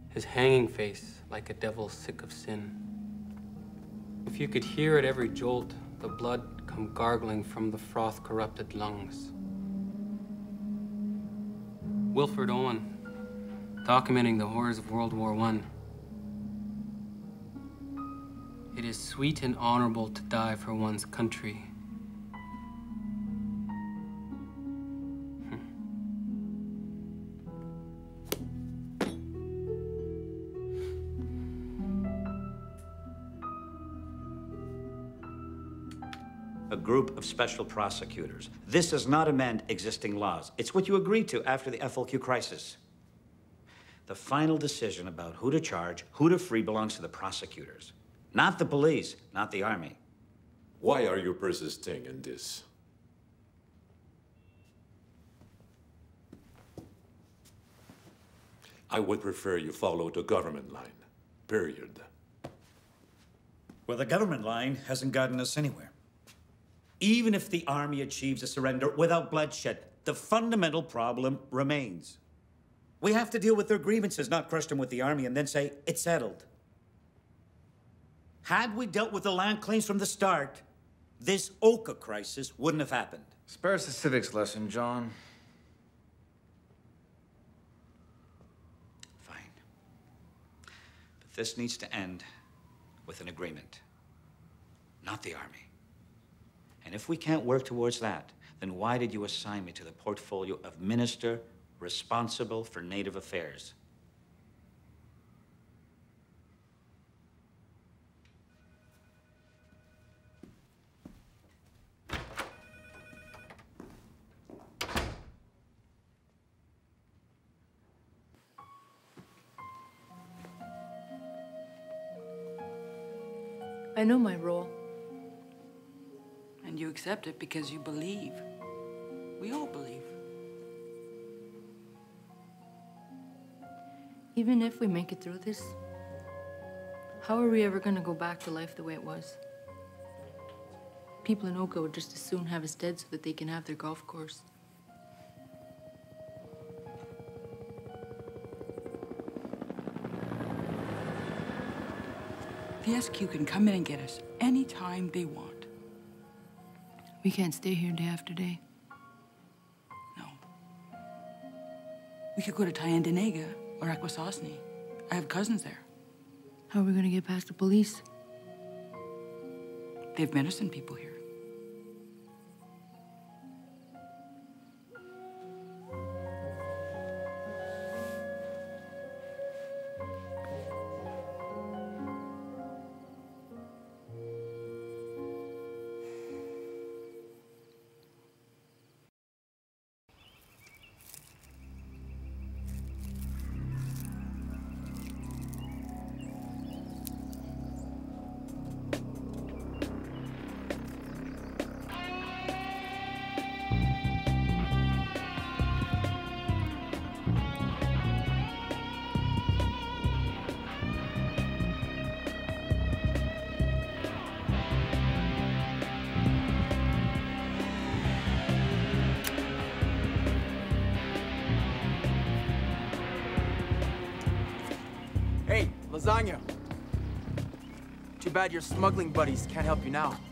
his hanging face like a devil sick of sin. If you could hear at every jolt, the blood come gargling from the froth-corrupted lungs. Wilfred Owen, documenting the horrors of World War I. It is sweet and honorable to die for one's country. Group of special prosecutors. This does not amend existing laws. It's what you agreed to after the FLQ crisis. The final decision about who to charge, who to free belongs to the prosecutors, not the police, not the army. Why are you persisting in this? I would prefer you follow the government line, period. Well, the government line hasn't gotten us anywhere. Even if the army achieves a surrender without bloodshed, the fundamental problem remains. We have to deal with their grievances, not crush them with the army and then say, it's settled. Had we dealt with the land claims from the start, this Oka crisis wouldn't have happened. Spare us the civics lesson, John. Fine. But This needs to end with an agreement, not the Army. And if we can't work towards that, then why did you assign me to the portfolio of minister responsible for Native affairs? I know my role. And you accept it because you believe. We all believe. Even if we make it through this, how are we ever gonna go back to life the way it was? People in Oka would just as soon have us dead so that they can have their golf course. The SQ can come in and get us anytime they want. We can't stay here day after day. No. We could go to Thayendanega or Akwesasne. I have cousins there. How are we gonna get past the police? They have medicine people here. Lasagna. Too bad your smuggling buddies can't help you now. We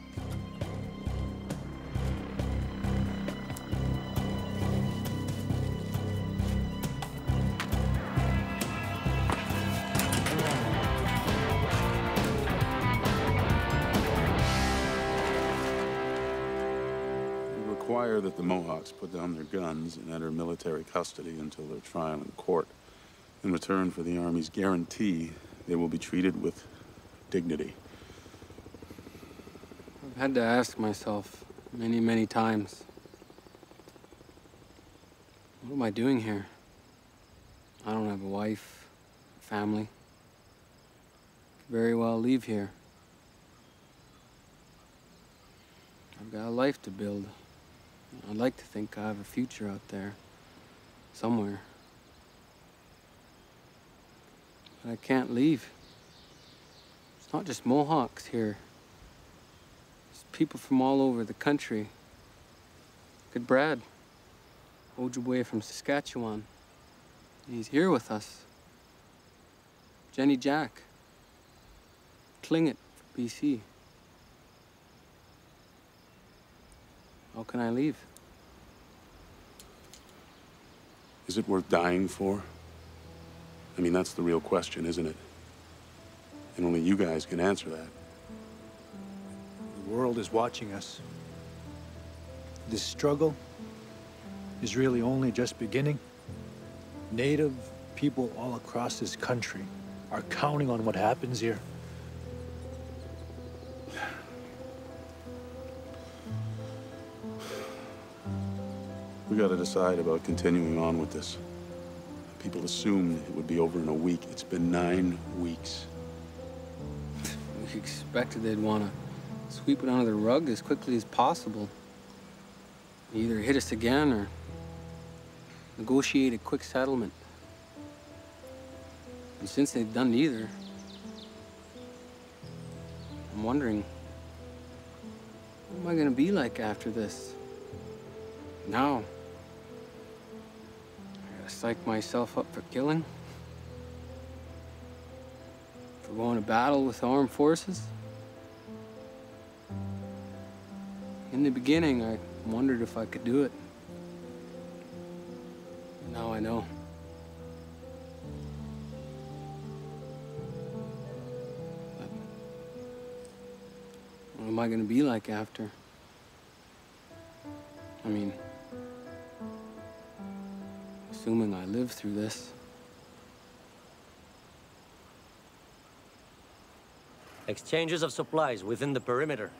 require that the Mohawks put down their guns and enter military custody until their trial in court. In return for the Army's guarantee, they will be treated with dignity. I've had to ask myself many, many times, what am I doing here? I don't have a wife, family. Could very well leave here. I've got a life to build. I'd like to think I have a future out there, somewhere. But I can't leave. It's not just Mohawks here. It's people from all over the country. Good Brad, Ojibwe from Saskatchewan. He's here with us. Jenny Jack, Tlingit from BC. How can I leave? Is it worth dying for? I mean, that's the real question, isn't it? And only you guys can answer that. The world is watching us. This struggle is really only just beginning. Native people all across this country are counting on what happens here. We gotta decide about continuing on with this. People assumed it would be over in a week. It's been 9 weeks. We expected they'd want to sweep it under the rug as quickly as possible. Either hit us again or negotiate a quick settlement. And since they've done neither, I'm wondering, what am I going to be like after this? Now? Psych myself up for killing? For going to battle with the armed forces? In the beginning, I wondered if I could do it. Now I know. am I going to be like after? I mean, assuming I live through this. Exchanges of supplies within the perimeter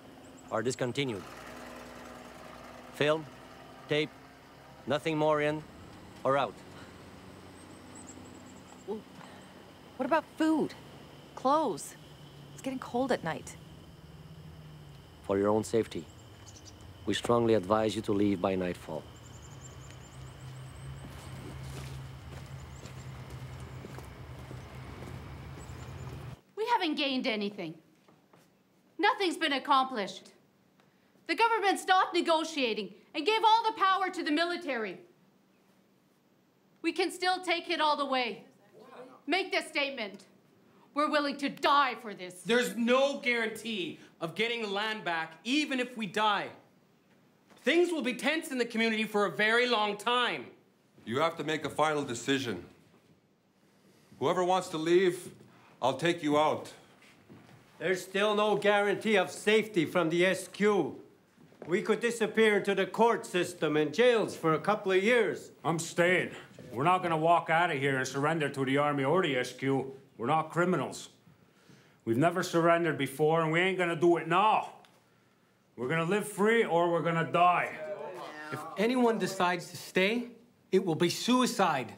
are discontinued. Film, tape, nothing more in or out. Well, what about food? Clothes? It's getting cold at night. For your own safety, we strongly advise you to leave by nightfall. Gained anything. Nothing's been accomplished. The government stopped negotiating and gave all the power to the military. We can still take it all the way. Make this statement. We're willing to die for this. There's no guarantee of getting land back, even if we die. Things will be tense in the community for a very long time. You have to make a final decision. Whoever wants to leave, I'll take you out. There's still no guarantee of safety from the SQ. We could disappear into the court system and jails for a couple of years. I'm staying. We're not gonna walk out of here and surrender to the Army or the SQ. We're not criminals. We've never surrendered before, and we ain't gonna do it now. We're gonna live free or we're gonna die. If anyone decides to stay, it will be suicide.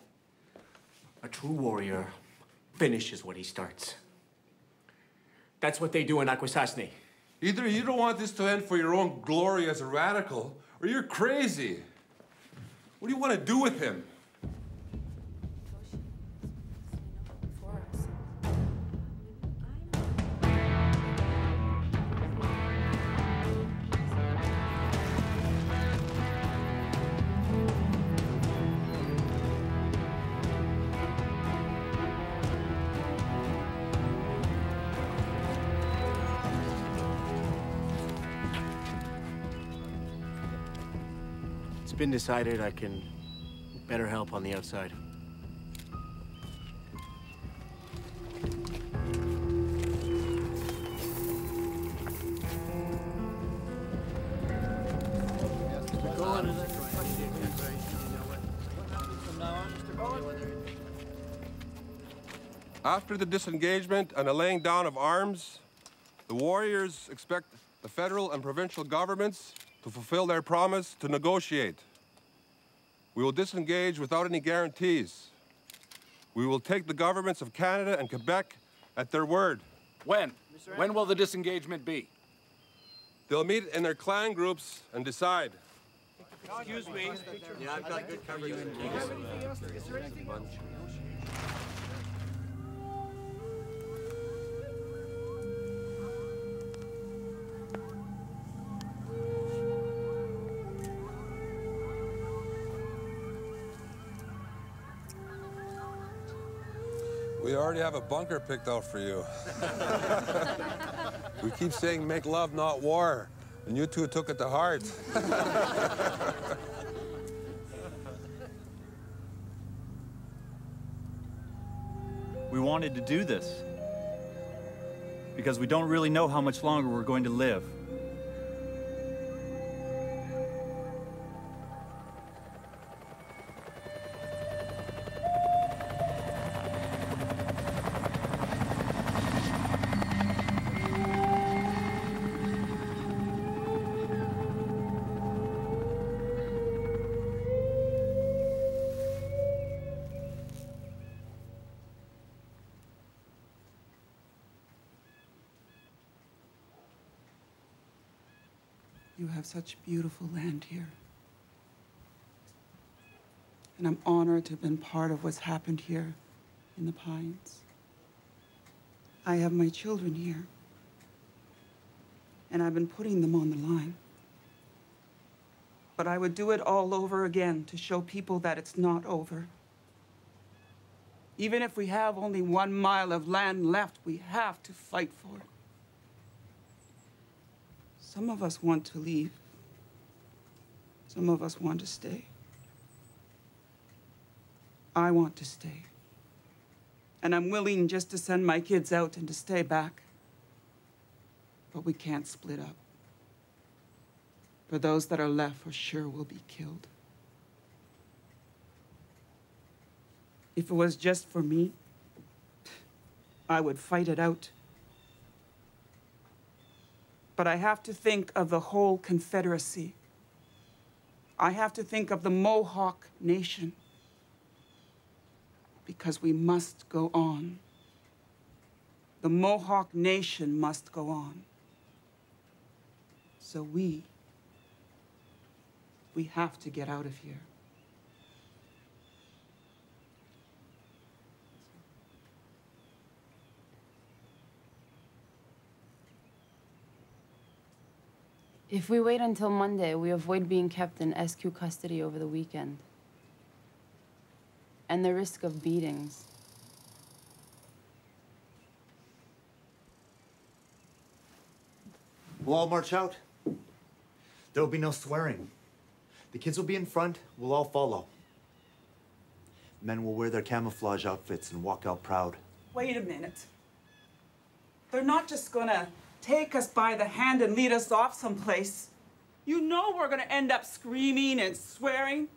A true warrior finishes what he starts. That's what they do in Akwesasne. Either you don't want this to end for your own glory as a radical, or you're crazy. What do you want to do with him? It's been decided I can better help on the outside. After the disengagement and the laying down of arms, the warriors expect the federal and provincial governments to fulfill their promise to negotiate. We will disengage without any guarantees. We will take the governments of Canada and Quebec at their word. When? When will the disengagement be? They'll meet in their clan groups and decide. Excuse me. Yeah, I've got good coverage. Is there anything else? We already have a bunker picked out for you. We keep saying make love, not war, and you two took it to heart. We wanted to do this because we don't really know how much longer we're going to live. Such beautiful land here. And I'm honored to have been part of what's happened here in the Pines. I have my children here, and I've been putting them on the line. But I would do it all over again to show people that it's not over. Even if we have only 1 mile of land left, we have to fight for it. Some of us want to leave. Some of us want to stay. I want to stay. And I'm willing just to send my kids out and to stay back. But we can't split up. For those that are left for sure will be killed. If it was just for me, I would fight it out. But I have to think of the whole Confederacy. I have to think of the Mohawk Nation, because we must go on. The Mohawk Nation must go on. So we have to get out of here. If we wait until Monday, we avoid being kept in SQ custody over the weekend. And the risk of beatings. We'll all march out. There will be no swearing. The kids will be in front, we'll all follow. Men will wear their camouflage outfits and walk out proud. Wait a minute. They're not just gonna take us by the hand and lead us off someplace. You know we're gonna end up screaming and swearing.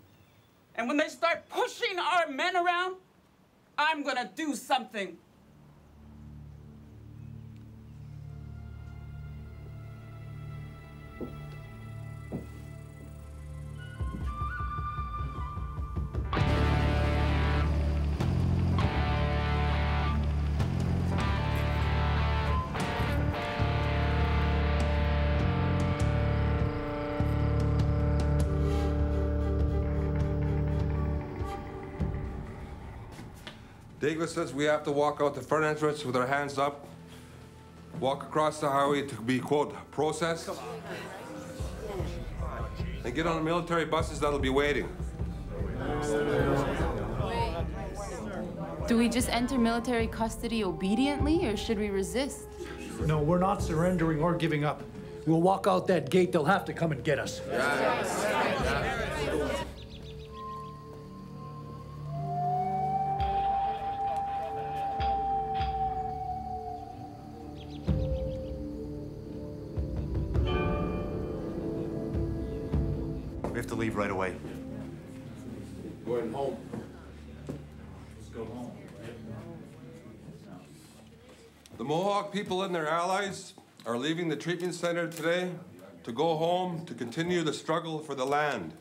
And when they start pushing our men around, I'm gonna do something. Daigle says we have to walk out the front entrance with our hands up, walk across the highway to be, quote, processed, and get on the military buses that'll be waiting. Do we just enter military custody obediently, or should we resist? No, we're not surrendering or giving up. We'll walk out that gate, they'll have to come and get us. Yes. Leave right away. Going home. Let's go home. The Mohawk people and their allies are leaving the treatment center today to go home to continue the struggle for the land.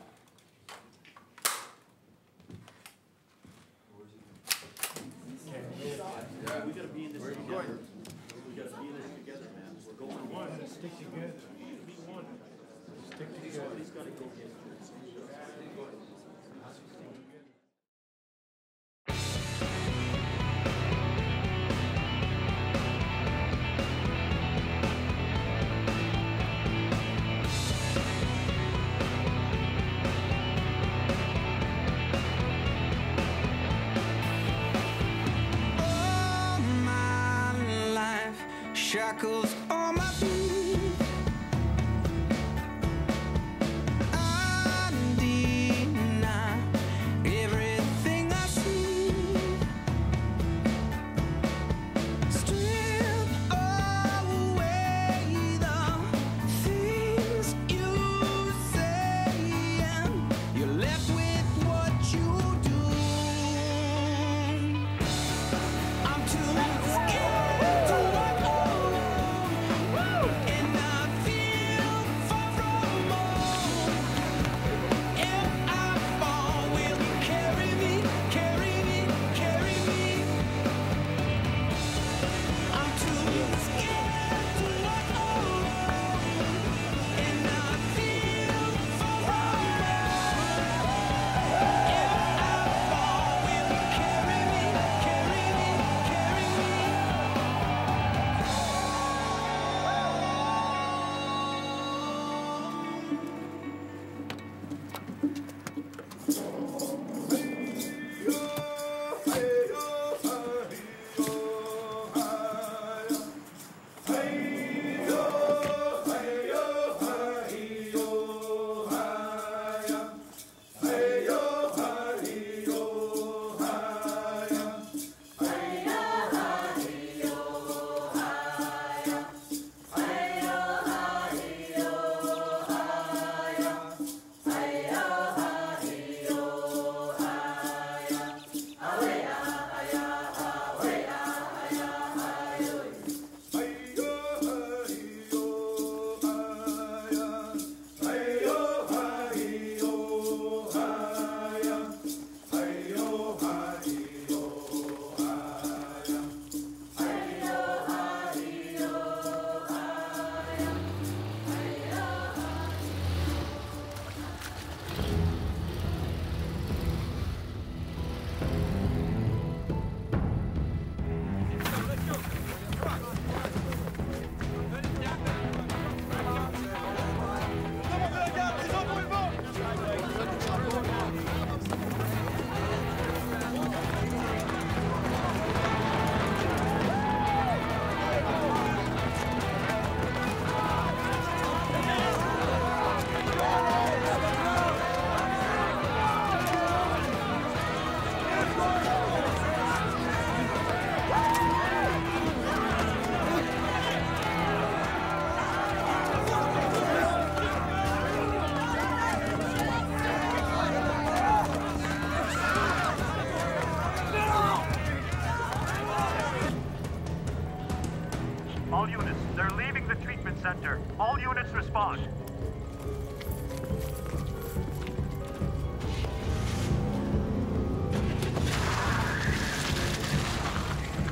Shackles on my feet, I deny everything I see. Strip away the things you say, and you're left with what you do. I'm too scared to walk. Woo!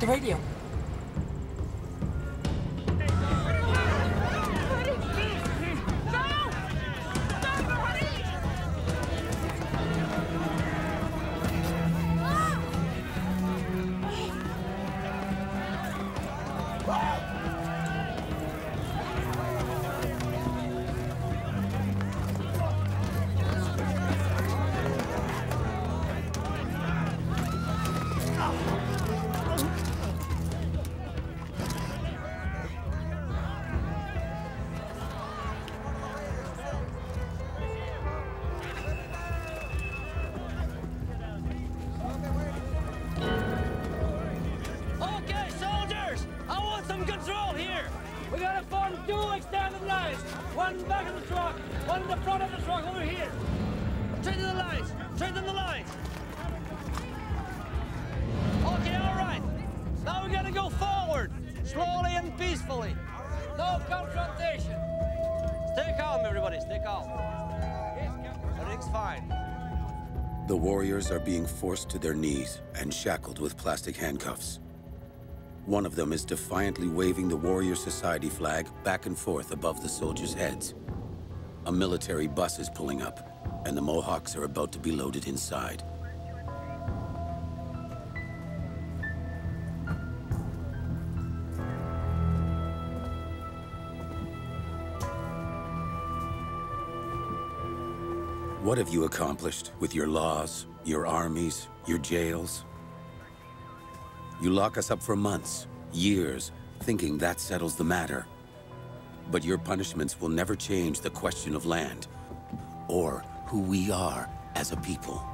radio. Are being forced to their knees and shackled with plastic handcuffs. One of them is defiantly waving the Warrior Society flag back and forth above the soldiers' heads. A military bus is pulling up, and the Mohawks are about to be loaded inside. What have you accomplished with your laws, your armies, your jails? You lock us up for months, years, thinking that settles the matter. But your punishments will never change the question of land, or who we are as a people.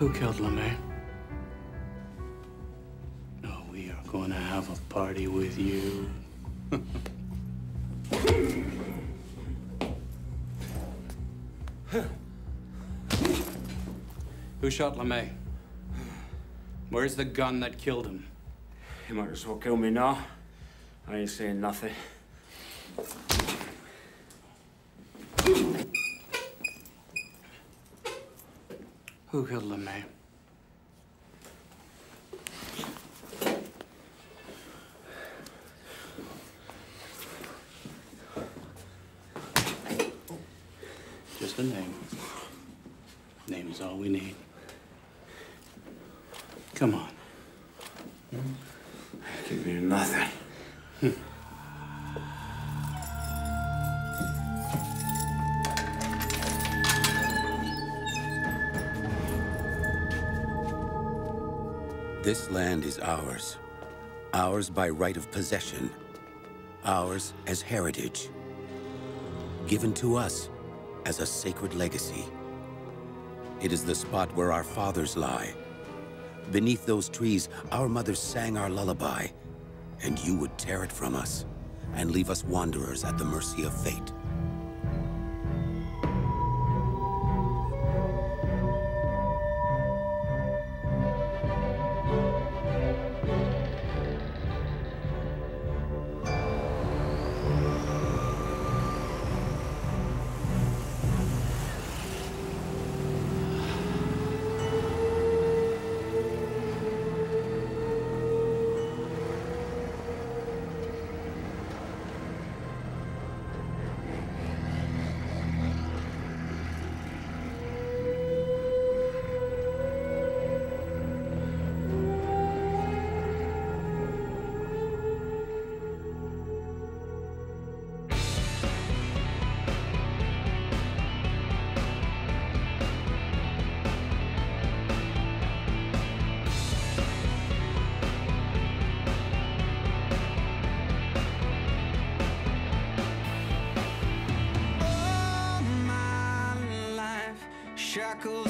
Who killed LeMay? No, we are going to have a party with you. Who shot LeMay? Where's the gun that killed him? You might as well kill me now. I ain't saying nothing. Who killed LeMay? Just a name. Name is all we need. Come on. Give me nothing. This land is ours. Ours by right of possession. Ours as heritage. Given to us as a sacred legacy. It is the spot where our fathers lie. Beneath those trees, our mothers sang our lullaby. And you would tear it from us and leave us wanderers at the mercy of fate. Cool.